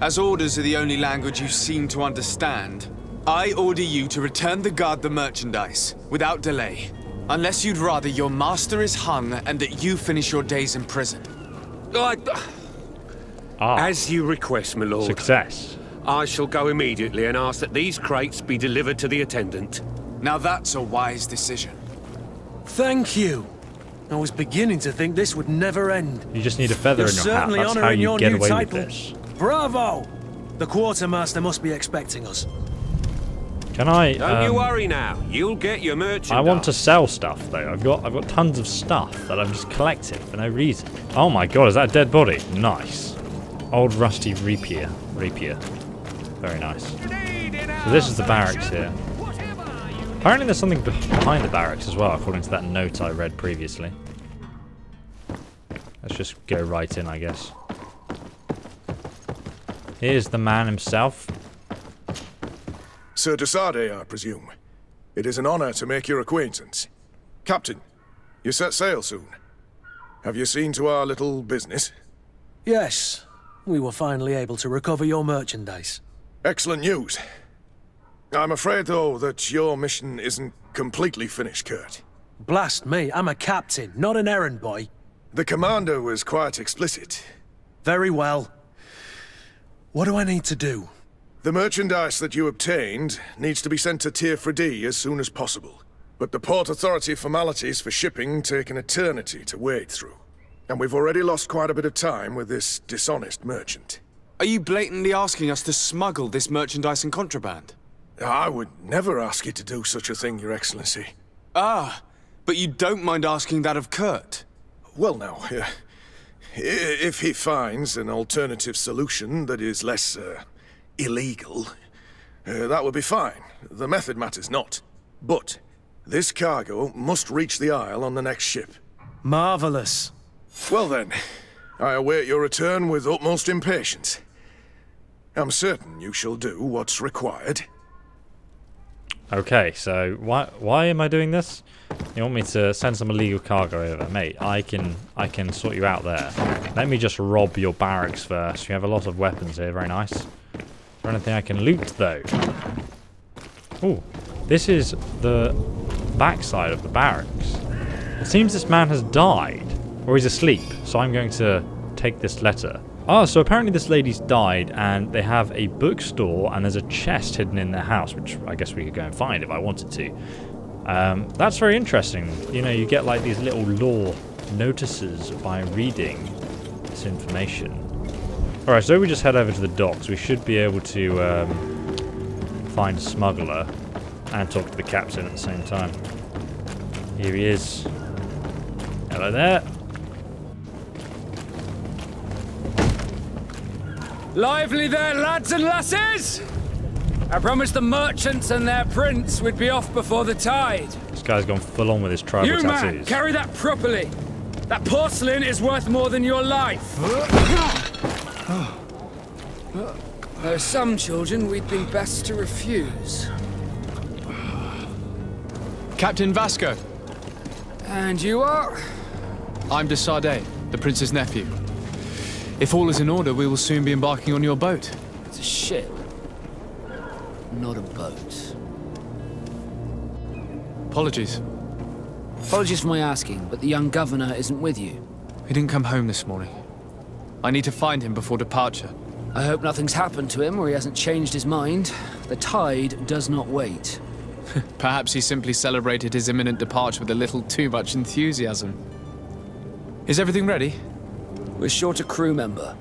as orders are the only language you seem to understand, I order you to return the guard the merchandise, without delay. Unless you'd rather your master is hung and that you finish your days in prison. As you request, my lord. Success. I shall go immediately and ask that these crates be delivered to the attendant. Now that's a wise decision. Thank you. I was beginning to think this would never end. You just need a feather in your hat. That's how you get away with this. Bravo! The quartermaster must be expecting us. Can I? Don't you worry now. You'll get your merchandise. I want to sell stuff though. I've got tons of stuff that I'm just collecting for no reason. Oh my god! Is that a dead body? Nice. Old rusty rapier. Very nice. So this is the barracks here. Apparently there's something behind the barracks as well, according to that note I read previously. Let's just go right in, I guess. Here's the man himself. Sir de Sardet, I presume. It is an honor to make your acquaintance. Captain, you set sail soon. Have you seen to our little business? Yes. We were finally able to recover your merchandise. Excellent news. I'm afraid, though, that your mission isn't completely finished, Kurt. Blast me, I'm a captain, not an errand boy. The commander was quite explicit. Very well. What do I need to do? The merchandise that you obtained needs to be sent to Tír Fradí as soon as possible. But the Port Authority formalities for shipping take an eternity to wade through. And we've already lost quite a bit of time with this dishonest merchant. Are you blatantly asking us to smuggle this merchandise and contraband? I would never ask you to do such a thing, Your Excellency. Ah, but you don't mind asking that of Kurt? Well now, if he finds an alternative solution that is less illegal, that would be fine. The method matters not. But this cargo must reach the Isle on the next ship. Marvelous. Well then, I await your return with utmost impatience. I'm certain you shall do what's required. Okay, so why am I doing this? You want me to send some illegal cargo over, mate? I can sort you out there. Let me just rob your barracks first. You have a lot of weapons here, very nice. Is there anything I can loot though? Oh, this is the backside of the barracks. It seems this man has died, or he's asleep. So I'm going to take this letter. Oh, so apparently this lady's died and they have a bookstore and there's a chest hidden in their house, which I guess we could go and find if I wanted to. That's very interesting. You know, you get like these little lore notices by reading this information. Alright, so we just head over to the docks. We should be able to find a smuggler and talk to the captain at the same time. Here he is. Hello there. Lively there, lads and lasses! I promised the merchants and their prince we'd be off before the tide. This guy's gone full on with his tribal tattoos. You man, carry that properly. That porcelain is worth more than your life. There are some children we'd be best to refuse. Captain Vasco. And you are? I'm de Sardet, the prince's nephew. If all is in order, we will soon be embarking on your boat. It's a ship, not a boat. Apologies. Apologies for my asking, but the young governor isn't with you. He didn't come home this morning. I need to find him before departure. I hope nothing's happened to him or he hasn't changed his mind. The tide does not wait. Perhaps he simply celebrated his imminent departure with a little too much enthusiasm. Is everything ready? We're short a crew member.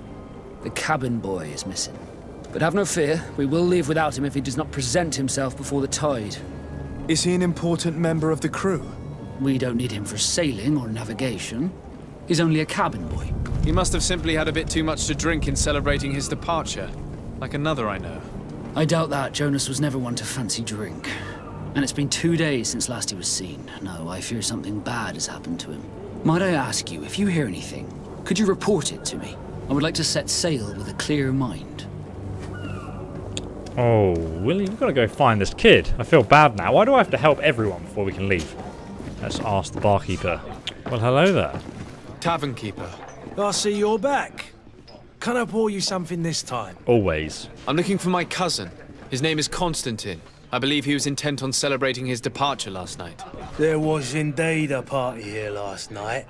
The cabin boy is missing. But have no fear, we will leave without him if he does not present himself before the tide. Is he an important member of the crew? We don't need him for sailing or navigation. He's only a cabin boy. He must have simply had a bit too much to drink in celebrating his departure. Like another I know. I doubt that. Jonas was never one to fancy drink. And it's been 2 days since last he was seen. No, I fear something bad has happened to him. Might I ask you, if you hear anything, could you report it to me? I would like to set sail with a clear mind. Oh, Willie, we've got to go find this kid. I feel bad now. Why do I have to help everyone before we can leave? Let's ask the barkeeper. Well, hello there. Tavern keeper. I see you're back. Can I pour you something this time? Always. I'm looking for my cousin. His name is Constantin. I believe he was intent on celebrating his departure last night. There was indeed a party here last night.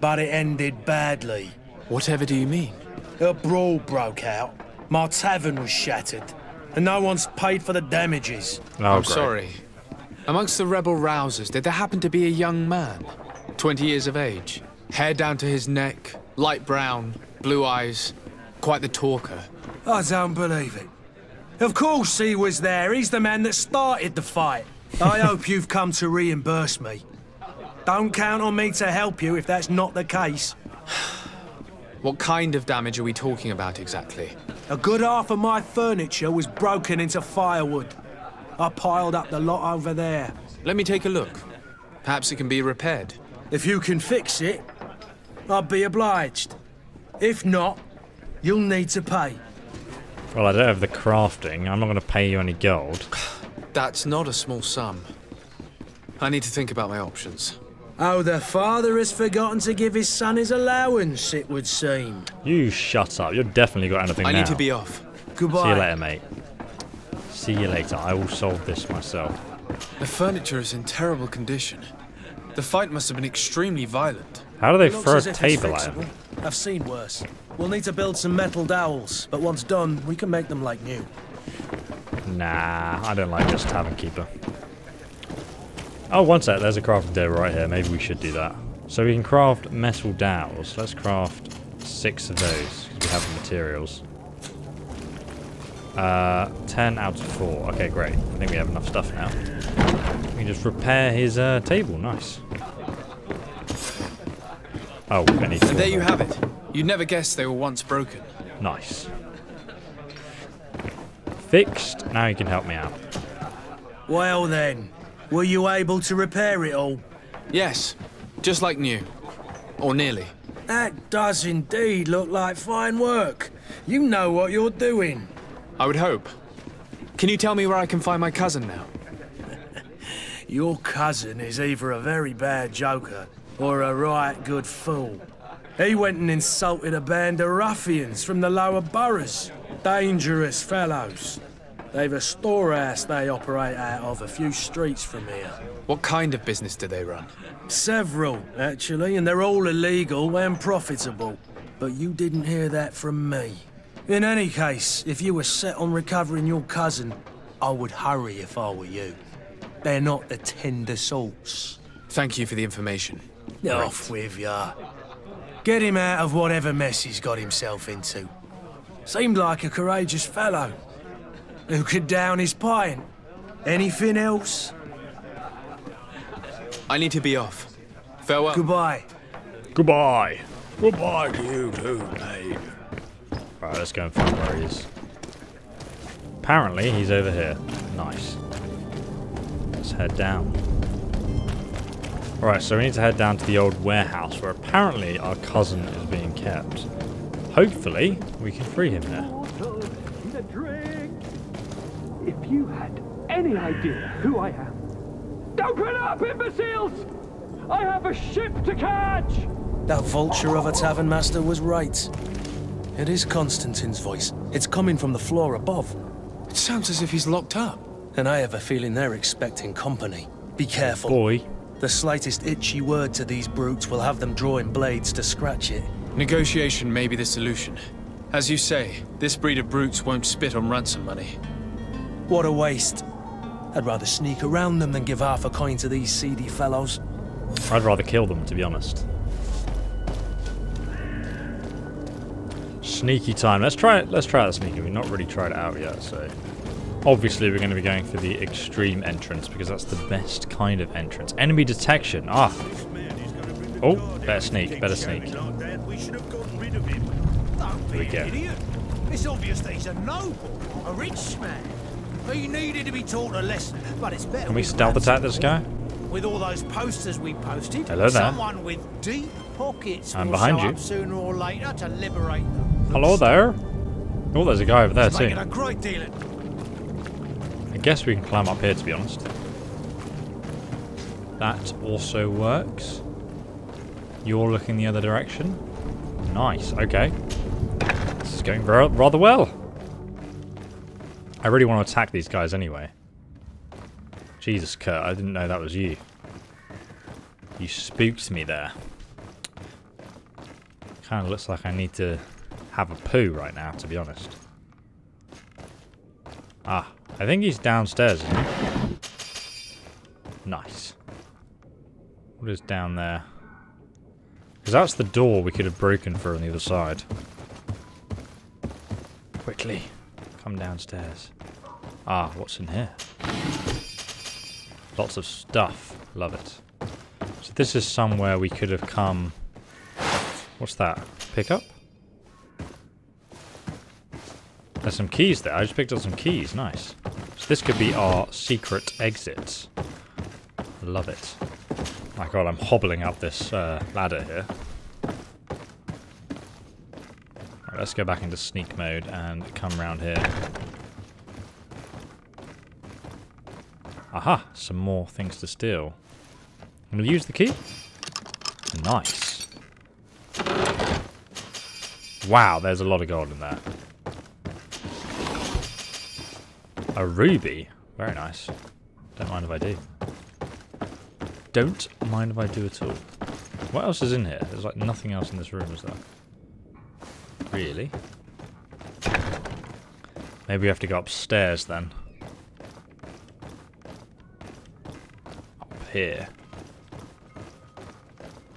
But it ended badly. Whatever do you mean? A brawl broke out. My tavern was shattered. And no one's paid for the damages. Oh, I'm sorry. Amongst the rebel rousers, did there happen to be a young man? 20 years of age. Hair down to his neck. Light brown. Blue eyes. Quite the talker. I don't believe it. Of course he was there. He's the man that started the fight. I hope you've come to reimburse me. Don't count on me to help you if that's not the case. What kind of damage are we talking about exactly? A good half of my furniture was broken into firewood. I piled up the lot over there. Let me take a look. Perhaps it can be repaired. If you can fix it, I'd be obliged. If not, you'll need to pay. Well, I don't have the crafting. I'm not going to pay you any gold. That's not a small sum. I need to think about my options. Oh, the father has forgotten to give his son his allowance, it would seem. You shut up. You've definitely got anything now. I need to be off. Goodbye. See you later, mate. See you later. I will solve this myself. The furniture is in terrible condition. The fight must have been extremely violent. How do they throw a table at him? I've seen worse. We'll need to build some metal dowels, but once done, we can make them like new. Nah, I don't like this tavern keeper. Oh, one sec, there's a crafting table right here. Maybe we should do that. So we can craft metal dowels. Let's craft 6 of those, because we have the materials. 10 out of 4. Okay, great. I think we have enough stuff now. We can just repair his table. Nice. Oh, I need to. And there you have it. You'd never guess they were once broken. Nice. Fixed. Now you can help me out. Well then. Were you able to repair it all? Yes, just like new. Or nearly. That does indeed look like fine work. You know what you're doing. I would hope. Can you tell me where I can find my cousin now? Your cousin is either a very bad joker or a right good fool. He went and insulted a band of ruffians from the lower boroughs. Dangerous fellows. They've a storehouse they operate out of a few streets from here. What kind of business do they run? Several, actually, and they're all illegal and profitable. But you didn't hear that from me. In any case, if you were set on recovering your cousin, I would hurry if I were you. They're not the tender sorts. Thank you for the information. Off with ya. Get him out of whatever mess he's got himself into. Seemed like a courageous fellow who could down his pint. Anything else? I need to be off. Farewell. Goodbye. Goodbye. Goodbye to you too, mate. Alright, let's go and find where he is. Apparently, he's over here. Nice. Let's head down. Alright, so we need to head down to the old warehouse where apparently our cousin is being kept. Hopefully, we can free him there. If you had any idea who I am, open up, imbeciles! I have a ship to catch! That vulture of a tavern master was right. It is Constantine's voice. It's coming from the floor above. It sounds as if he's locked up. And I have a feeling they're expecting company. Be careful. Boy. The slightest itchy word to these brutes will have them drawing blades to scratch it. Negotiation may be the solution. As you say, this breed of brutes won't spit on ransom money. What a waste. I'd rather sneak around them than give half a coin to these seedy fellows. I'd rather kill them, to be honest. Sneaky time. Let's try it sneaky. We've not really tried it out yet, so obviously we're going to be going for the extreme entrance because that's the best kind of entrance. Enemy detection. Ah. Oh, better sneak. Better sneak. Here we go. It's obvious that he's a noble, a rich man. He needed to be taught a lesson, but it's better. Can we stealth attack this guy? With all those posters we posted, hello there. Someone with deep pockets will show up sooner or later to liberate them. Hello there. Oh, there's a guy over there too. A great deal. I guess we can climb up here, to be honest. That also works. You're looking the other direction. Nice. Okay. This is going rather well. I really want to attack these guys anyway. Jesus, Kurt, I didn't know that was you. You spooked me there. Kind of looks like I need to have a poo right now, to be honest. Ah, I think he's downstairs, isn't he? Nice. What is down there? Because that's the door we could have broken through on the other side. Quickly, come downstairs. Ah, what's in here? Lots of stuff. Love it. So this is somewhere we could have come. What's that? Pick up? There's some keys there. I just picked up some keys. Nice. So this could be our secret exit. Love it. My God, I'm hobbling up this ladder here. Right, let's go back into sneak mode and come around here. Aha! Some more things to steal. I'm going to use the key. Nice. Wow, there's a lot of gold in there. A ruby. Very nice. Don't mind if I do. Don't mind if I do at all. What else is in here? There's like nothing else in this room, is there? Really? Maybe we have to go upstairs then. Up here.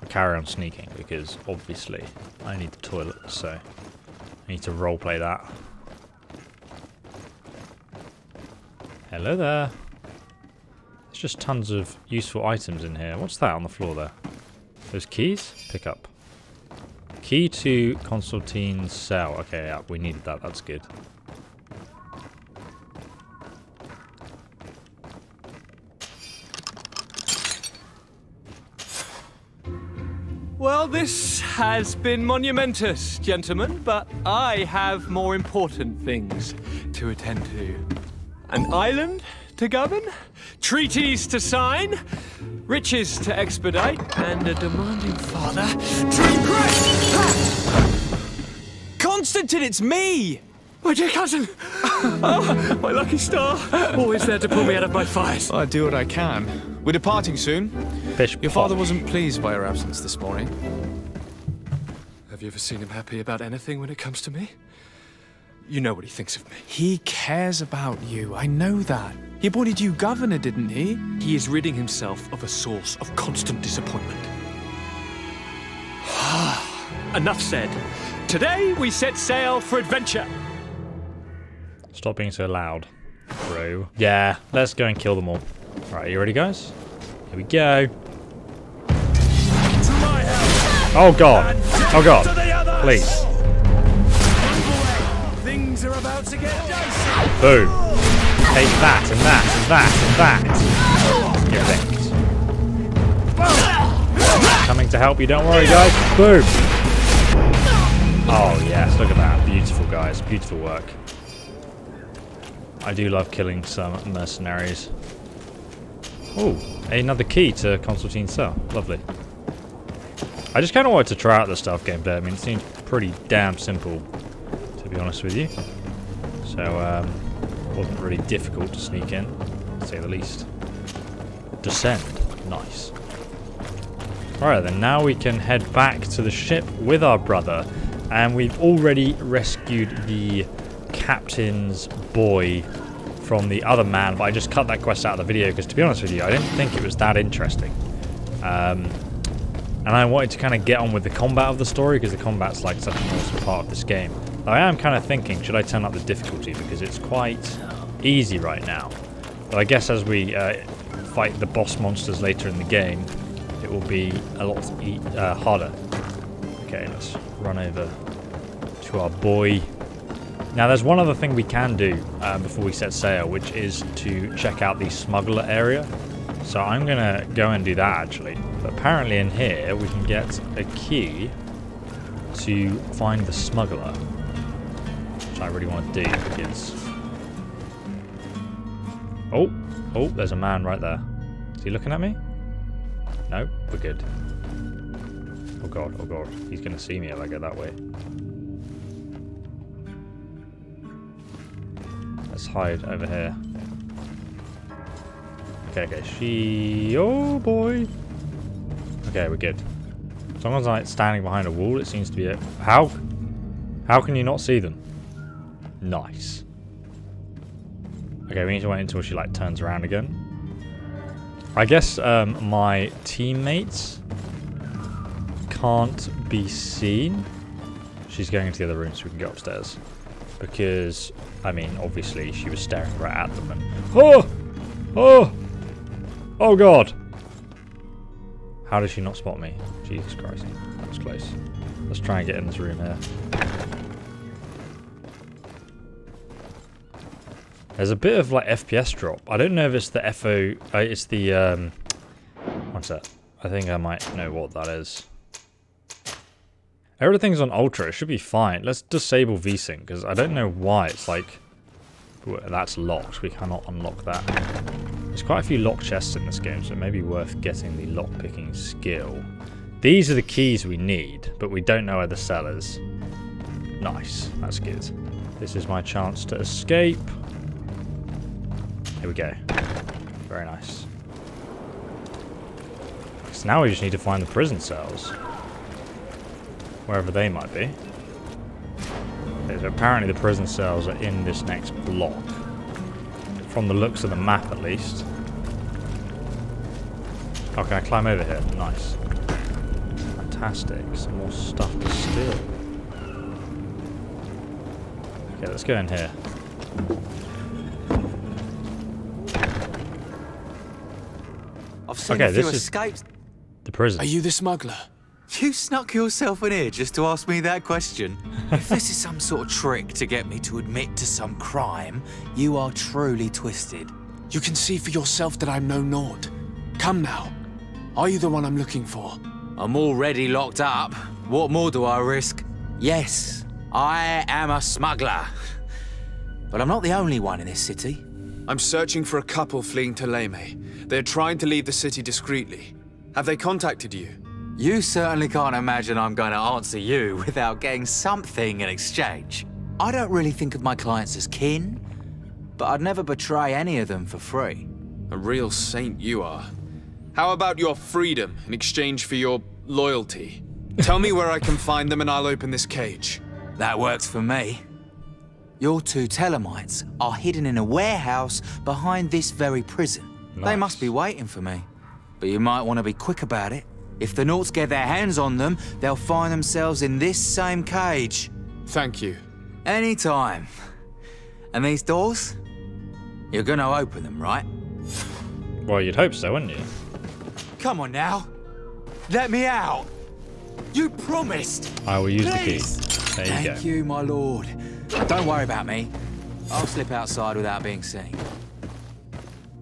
I'll carry on sneaking because obviously I need the toilet, so I need to roleplay that. Hello there. There's just tons of useful items in here. What's that on the floor there? Those keys? Pick up. Key to Constantine's cell. Okay, yeah, we needed that. That's good. Well, this has been monumentous, gentlemen, but I have more important things to attend to. An island to govern, treaties to sign, riches to expedite, and a demanding father to impress. Constantine, it's me! My dear cousin! Oh, my lucky star! Always there to pull me out of my fires. I do what I can. We're departing soon. Your father wasn't pleased by your absence this morning. Have you ever seen him happy about anything when it comes to me? You know what he thinks of me. He cares about you, I know that. He appointed you governor, didn't he? He is ridding himself of a source of constant disappointment. Enough said. Today we set sail for adventure. Stop being so loud, bro. Yeah, let's go and kill them all. All right, you ready, guys? Here we go. Oh god! Oh god! Please! Boom! Take that and that and that and that. Get licked. Coming to help you. Don't worry, guys. Boom! Oh yes! Look at that. Beautiful, guys. Beautiful work. I do love killing some mercenaries. Oh, another key to Constantine's cell. Lovely. I just kind of wanted to try out the stealth gameplay. I mean, it seems pretty damn simple, to be honest with you. So, it wasn't really difficult to sneak in, to say the least. Descend. Nice. Alright then, now we can head back to the ship with our brother. And we've already rescued the captain's boy from the other man. But I just cut that quest out of the video because, to be honest with you, I didn't think it was that interesting. And I wanted to kind of get on with the combat of the story because the combat's like such an awesome part of this game. But I am kind of thinking, should I turn up the difficulty because it's quite easy right now. But I guess as we fight the boss monsters later in the game, it will be a lot harder. Okay, let's run over to our boy. Now there's one other thing we can do before we set sail, which is to check out the smuggler area. So I'm going to go and do that actually. But apparently in here we can get a key to find the smuggler. Which I really want to do because... Oh! Oh, there's a man right there. Is he looking at me? No? We're good. Oh god, oh god. He's going to see me if I go that way. Let's hide over here. Okay, she... Oh, boy. Okay, we're good. As long as I'm like, standing behind a wall, it seems to be it. How? How can you not see them? Nice. Okay, we need to wait until she, like, turns around again. I guess my teammates can't be seen. She's going into the other room so we can go upstairs. Because, I mean, obviously, she was staring right at them and... Oh! Oh! Oh god! How does she not spot me? Jesus Christ, that was close. Let's try and get in this room here. There's a bit of like FPS drop. I don't know if it's the FO. It's the. What's that? I think I might know what that is. Everything's on ultra. It should be fine. Let's disable VSync because I don't know why it's like. That's locked. We cannot unlock that. There's quite a few lock chests in this game, so it may be worth getting the lockpicking skill. These are the keys we need, but we don't know where the cell is. Nice, that's good. This is my chance to escape. Here we go. Very nice. So now we just need to find the prison cells. Wherever they might be. So apparently the prison cells are in this next block. From the looks of the map, at least. Oh, can I climb over here? Nice. Fantastic. Some more stuff to steal. Okay, let's go in here. I've seen a few escapes. The prison. Are you the smuggler? You snuck yourself in here just to ask me that question. If this is some sort of trick to get me to admit to some crime, you are truly twisted. You can see for yourself that I'm no Nord. Come now. Are you the one I'm looking for? I'm already locked up. What more do I risk? Yes, I am a smuggler. But I'm not the only one in this city. I'm searching for a couple fleeing Téléma. They're trying to leave the city discreetly. Have they contacted you? You certainly can't imagine I'm going to answer you without getting something in exchange. I don't really think of my clients as kin, but I'd never betray any of them for free. A real saint you are. How about your freedom in exchange for your loyalty? Tell me where I can find them and I'll open this cage. That works for me. Your two Telemites are hidden in a warehouse behind this very prison. Nice. They must be waiting for me, but you might want to be quick about it. If the Nords get their hands on them, they'll find themselves in this same cage. Thank you. Anytime. And these doors? You're gonna open them, right? Well, you'd hope so, wouldn't you? Come on now. Let me out. You promised. I will use the key. There you go. Thank you, my lord. Don't worry about me. I'll slip outside without being seen.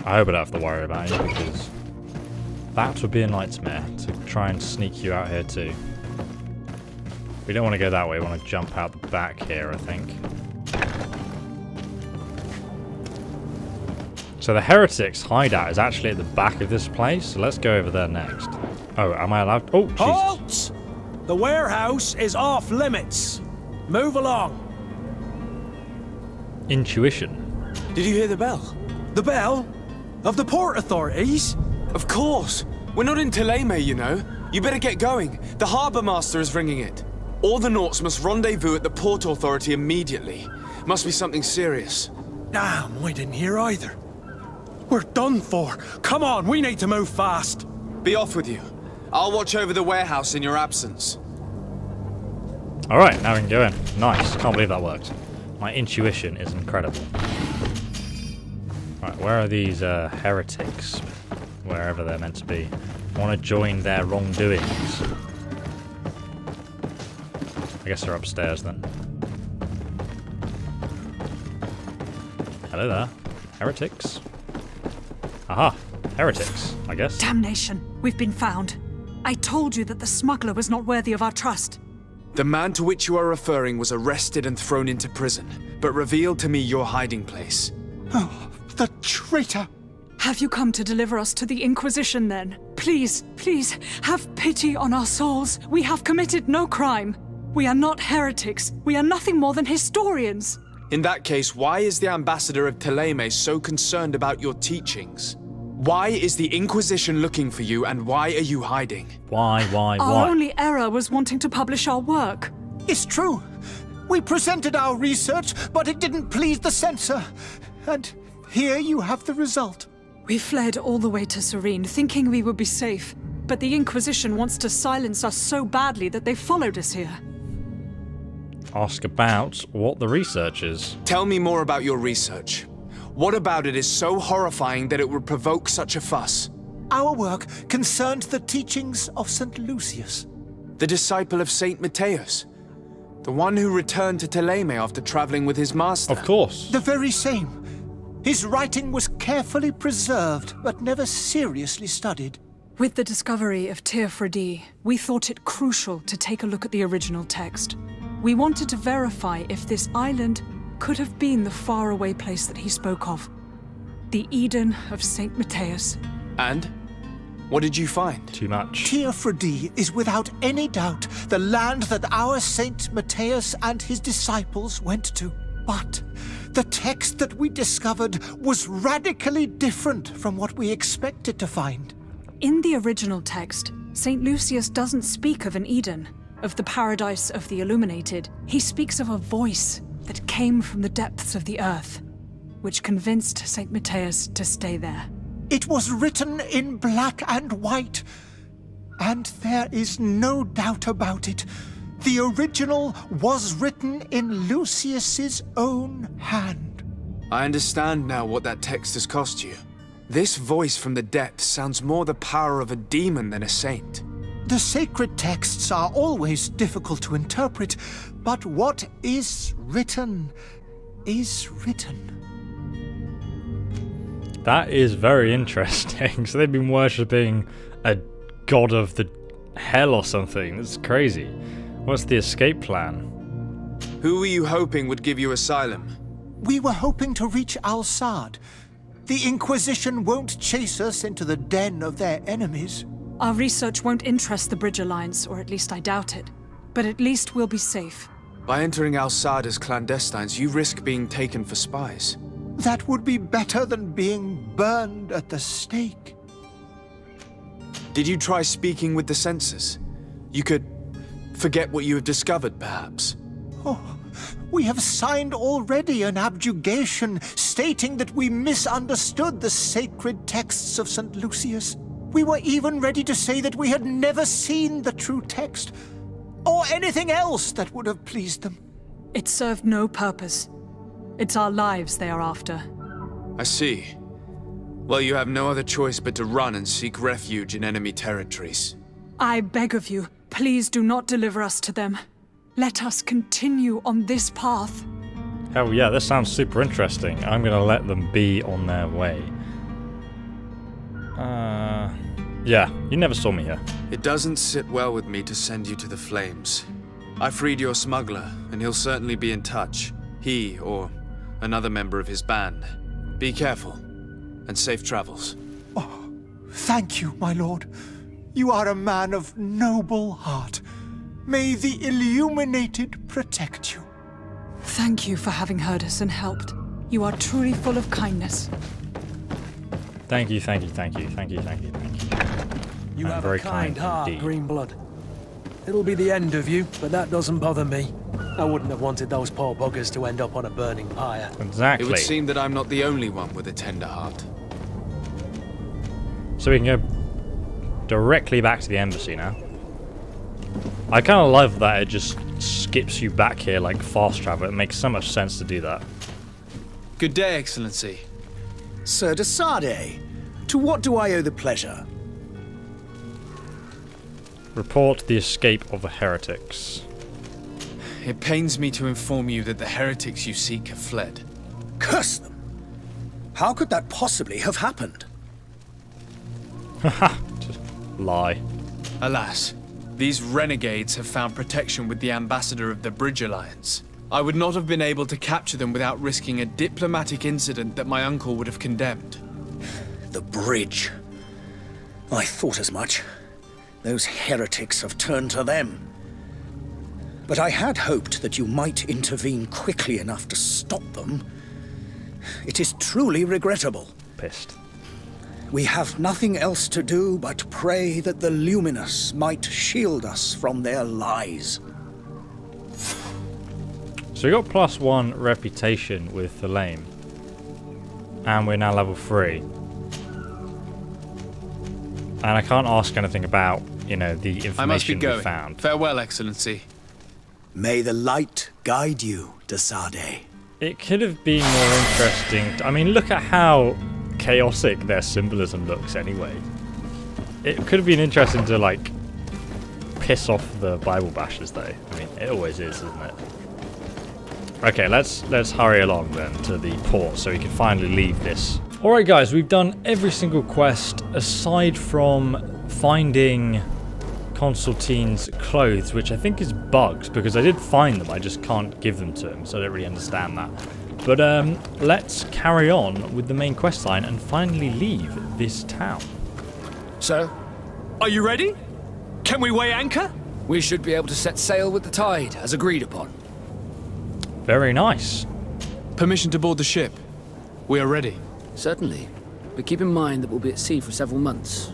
I hope I don't have to worry about you, because that would be a nightmare to try and sneak you out here too. We don't want to go that way. We want to jump out the back here, I think. So the heretics' hideout is actually at the back of this place. So let's go over there next. Oh, am I allowed? Oh, Jesus. Halt! The warehouse is off limits. Move along. Intuition. Did you hear the bell? The bell? Of the port authorities? Of course. We're not in Téléma, you know. You better get going. The harbour master is ringing it. All the Norts must rendezvous at the port authority immediately. Must be something serious. Damn, we didn't hear either. We're done for. Come on, we need to move fast. Be off with you. I'll watch over the warehouse in your absence. Alright, now we can go in. Nice. Can't believe that worked. My intuition is incredible. Alright, where are these heretics? Wherever they're meant to be. I want to join their wrongdoings. I guess they're upstairs then. Hello there. Heretics? Aha! Heretics, I guess. Damnation! We've been found. I told you that the smuggler was not worthy of our trust. The man to which you are referring was arrested and thrown into prison, but revealed to me your hiding place. Oh, the traitor! Have you come to deliver us to the Inquisition then? Please, please, have pity on our souls. We have committed no crime. We are not heretics. We are nothing more than historians. In that case, why is the ambassador of Téléma so concerned about your teachings? Why is the Inquisition looking for you, and why are you hiding? Why? Our only error was wanting to publish our work. It's true. We presented our research, but it didn't please the censor. And here you have the result. We fled all the way to Serene, thinking we would be safe. But the Inquisition wants to silence us so badly that they followed us here. Ask about what the research is. Tell me more about your research. What about it is so horrifying that it would provoke such a fuss? Our work concerned the teachings of Saint Lucius, the disciple of Saint Matheus, the one who returned to Téléma after traveling with his master. Of course. The very same. His writing was carefully preserved, but never seriously studied. With the discovery of Tír Fradí, we thought it crucial to take a look at the original text. We wanted to verify if this island could have been the faraway place that he spoke of. The Eden of Saint Matheus. And? What did you find? Too much. Tír Fradí is without any doubt the land that our Saint Matheus and his disciples went to. But the text that we discovered was radically different from what we expected to find. In the original text, Saint Lucius doesn't speak of an Eden, of the paradise of the illuminated. He speaks of a voice that came from the depths of the earth, which convinced Saint Matheus to stay there. It was written in black and white, and there is no doubt about it. The original was written in Lucius's own hand. I understand now what that text has cost you. This voice from the depths sounds more the power of a demon than a saint. The sacred texts are always difficult to interpret, but what is written is written. That is very interesting. So they've been worshipping a god of the hell or something. That's crazy. What's the escape plan? Who were you hoping would give you asylum? We were hoping to reach Al Saad. The Inquisition won't chase us into the den of their enemies. Our research won't interest the Bridge Alliance, or at least I doubt it. But at least we'll be safe. By entering Al Saad as clandestines, you risk being taken for spies. That would be better than being burned at the stake. Did you try speaking with the censors? You could forget what you have discovered, perhaps. Oh, we have signed already an abjurgation stating that we misunderstood the sacred texts of St. Lucius. We were even ready to say that we had never seen the true text, or anything else that would have pleased them. It served no purpose. It's our lives they are after. I see. Well, you have no other choice but to run and seek refuge in enemy territories. I beg of you, please do not deliver us to them. Let us continue on this path. Hell yeah, this sounds super interesting. I'm gonna let them be on their way. Yeah, you never saw me here. It doesn't sit well with me to send you to the flames. I freed your smuggler, and he'll certainly be in touch. He, or another member of his band. Be careful, and safe travels. Oh, thank you, my lord. You are a man of noble heart. May the Illuminated protect you. Thank you for having heard us and helped. You are truly full of kindness. Thank you, thank you, thank you, thank you, thank you, thank you. You have a kind heart, Greenblood. It'll be the end of you, but that doesn't bother me. I wouldn't have wanted those poor buggers to end up on a burning pyre. Exactly. It would seem that I'm not the only one with a tender heart. So we can go directly back to the embassy now. I kind of love that it just skips you back here like fast travel. It makes so much sense to do that. Good day, Excellency. Sir de Sardet, to what do I owe the pleasure? Report the escape of the heretics. It pains me to inform you that the heretics you seek have fled. Curse them! How could that possibly have happened? Haha, just lie. Alas. These renegades have found protection with the ambassador of the Bridge Alliance. I would not have been able to capture them without risking a diplomatic incident that my uncle would have condemned. The Bridge. I thought as much. Those heretics have turned to them. But I had hoped that you might intervene quickly enough to stop them. It is truly regrettable. Pissed. We have nothing else to do but pray that the Luminous might shield us from their lies. So we got +1 reputation with the lame. And we're now level 3. And I can't ask anything about, you know, the information I must be going. We found. Farewell, Excellency. May the light guide you, de Sardet. It could have been more interesting. I mean, look at how chaotic their symbolism looks anyway. It could have been interesting to like piss off the Bible bashers though. I mean, it always is, isn't it? Okay, let's hurry along then to the port so we can finally leave this. Alright guys, we've done every single quest aside from finding Constantine's clothes, which I think is bugs because I did find them, I just can't give them to him, so I don't really understand that. But let's carry on with the main quest line and finally leave this town. Sir, are you ready? Can we weigh anchor? We should be able to set sail with the tide, as agreed upon. Very nice. Permission to board the ship. We are ready. Certainly. But keep in mind that we'll be at sea for several months.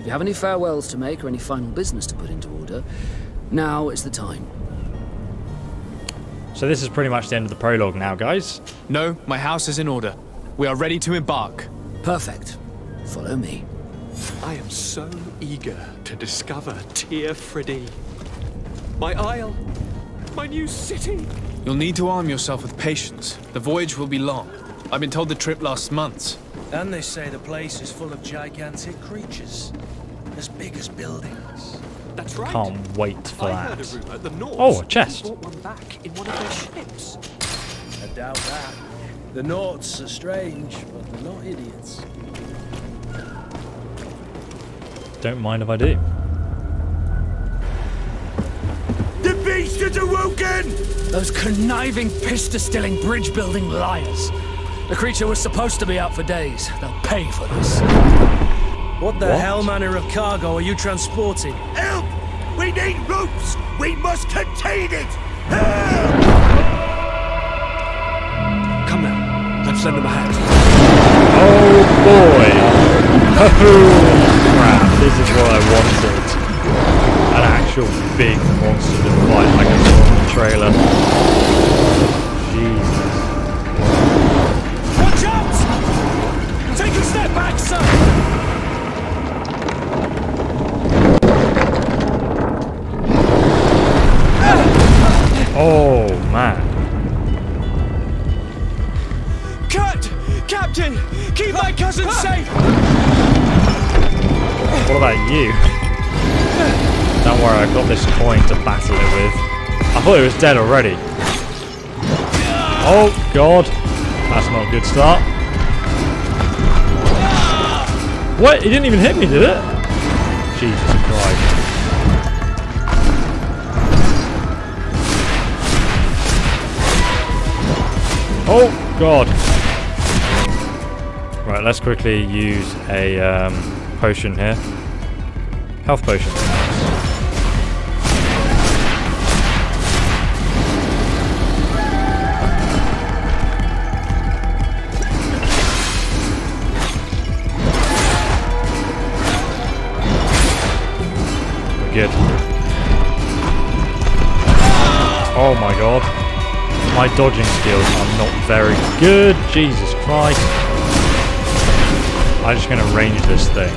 If you have any farewells to make or any final business to put into order, now is the time. So this is pretty much the end of the prologue now, guys. No, my house is in order. We are ready to embark. Perfect. Follow me. I am so eager to discover Tír Fradí. My isle. My new city. You'll need to arm yourself with patience. The voyage will be long. I've been told the trip lasts months. And they say the place is full of gigantic creatures. As big as buildings. That's right. Can't wait for that. The Nords a chest. Brought one back in one of their ships. I doubt that. The Nords are strange, but they're not idiots. Don't mind if I do. The beast is awoken! Those conniving, piss-distilling, bridge-building liars. The creature was supposed to be out for days. They'll pay for this. What the hell manner of cargo are you transporting? Help! We need ropes! We must contain it! Help! Come now, let's lend them a hand. Oh boy! Oh crap, this is what I wanted. An actual big monster to fight like I saw in the trailer. Jesus. Watch out! Take a step back, sir! Captain, keep my cousin safe! What about you? Don't worry, I've got this coin to battle it with. I thought he was dead already. Oh god, that's not a good start. What? He didn't even hit me, did it? Jesus Christ. Oh god. Right, let's quickly use a potion here. Health potion. We're good. Oh my god. My dodging skills are not very good. Jesus Christ. I'm just going to range this thing.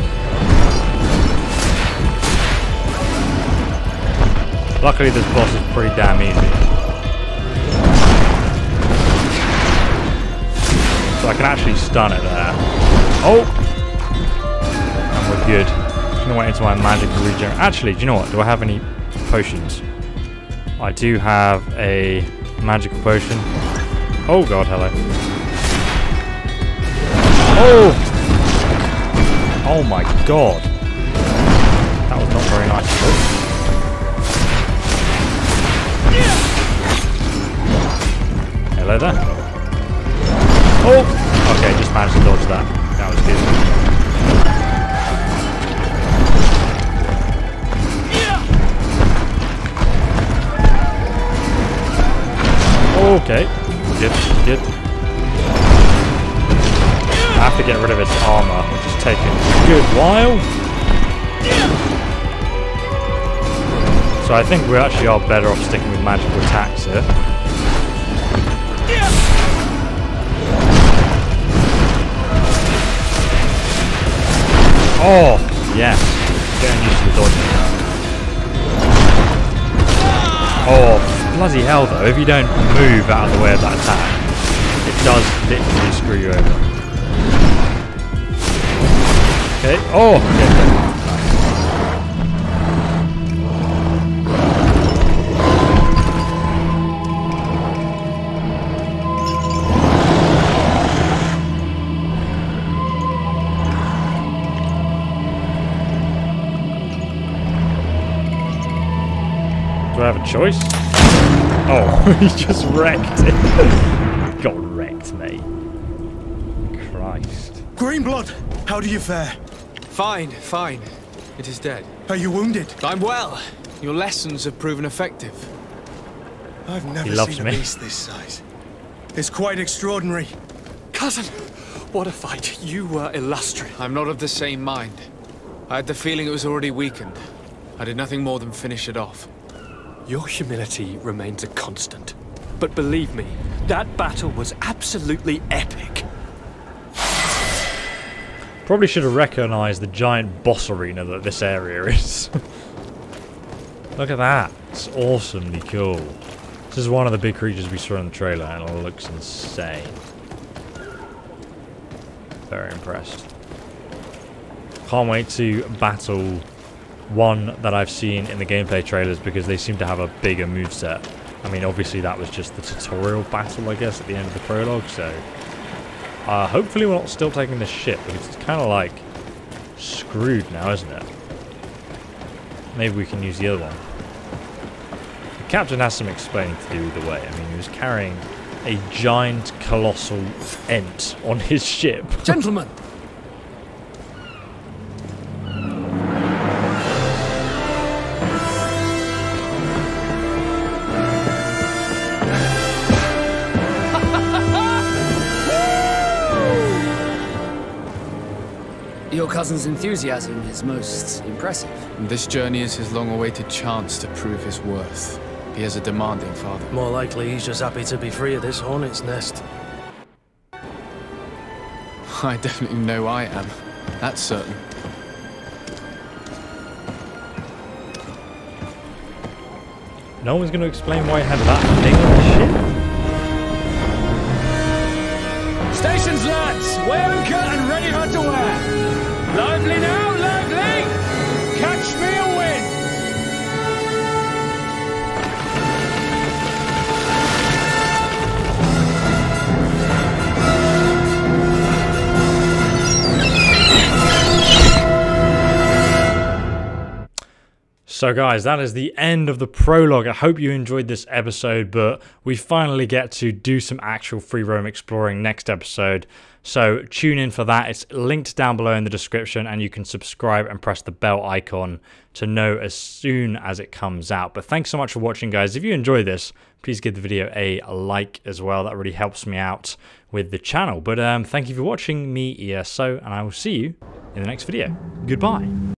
Luckily this boss is pretty damn easy. So I can actually stun it there. Oh! And we're good. I'm going to wait until my magic regenerate. Actually, do you know what? Do I have any potions? I do have a magical potion. Oh god, hello. Oh! Oh my god. That was not very nice. Hello there. Oh! Okay, just managed to dodge that. That was good. Okay, good. I have to get rid of its armor, which is taking a good while. So I think we actually are better off sticking with magical attacks here. Oh, yes. Getting used to the dodging now. Oh. Bloody hell though, if you don't move out of the way of that attack, it does literally screw you over. Okay, oh! Okay. Do I have a choice? Oh, he just wrecked it. Got wrecked, mate. Christ. Greenblood, how do you fare? Fine. It is dead. Are you wounded? I'm well. Your lessons have proven effective. I've never seen a beast this size. It's quite extraordinary. Cousin, what a fight. You were illustrious. I'm not of the same mind. I had the feeling it was already weakened. I did nothing more than finish it off. Your humility remains a constant. But believe me, that battle was absolutely epic. Probably should have recognised the giant boss arena that this area is. Look at that. It's awesomely cool. This is one of the big creatures we saw in the trailer and it looks insane. Very impressed. Can't wait to battle one that I've seen in the gameplay trailers because they seem to have a bigger moveset. I mean, obviously that was just the tutorial battle, I guess, at the end of the prologue, so... hopefully we're not still taking this ship, because it's kind of, like, screwed now, isn't it? Maybe we can use the other one. The captain has some explaining to do either way. I mean, he was carrying a giant, colossal ent on his ship. Gentlemen! Your cousin's enthusiasm is most impressive. And this journey is his long-awaited chance to prove his worth. He has a demanding father. More likely, he's just happy to be free of this hornet's nest. I definitely know I am. That's certain. No one's going to explain why he had that thing on the ship. Stations, lads! Wear and cut and ready hard to wear! Lively now, lively! Catch me away! So guys, that is the end of the prologue. I hope you enjoyed this episode, but we finally get to do some actual free roam exploring next episode. So tune in for that. It's linked down below in the description, and you can subscribe and press the bell icon to know as soon as it comes out. But thanks so much for watching, guys. If you enjoyed this, please give the video a like as well. That really helps me out with the channel. But thank you for watching me, ESO, and I will see you in the next video. Goodbye.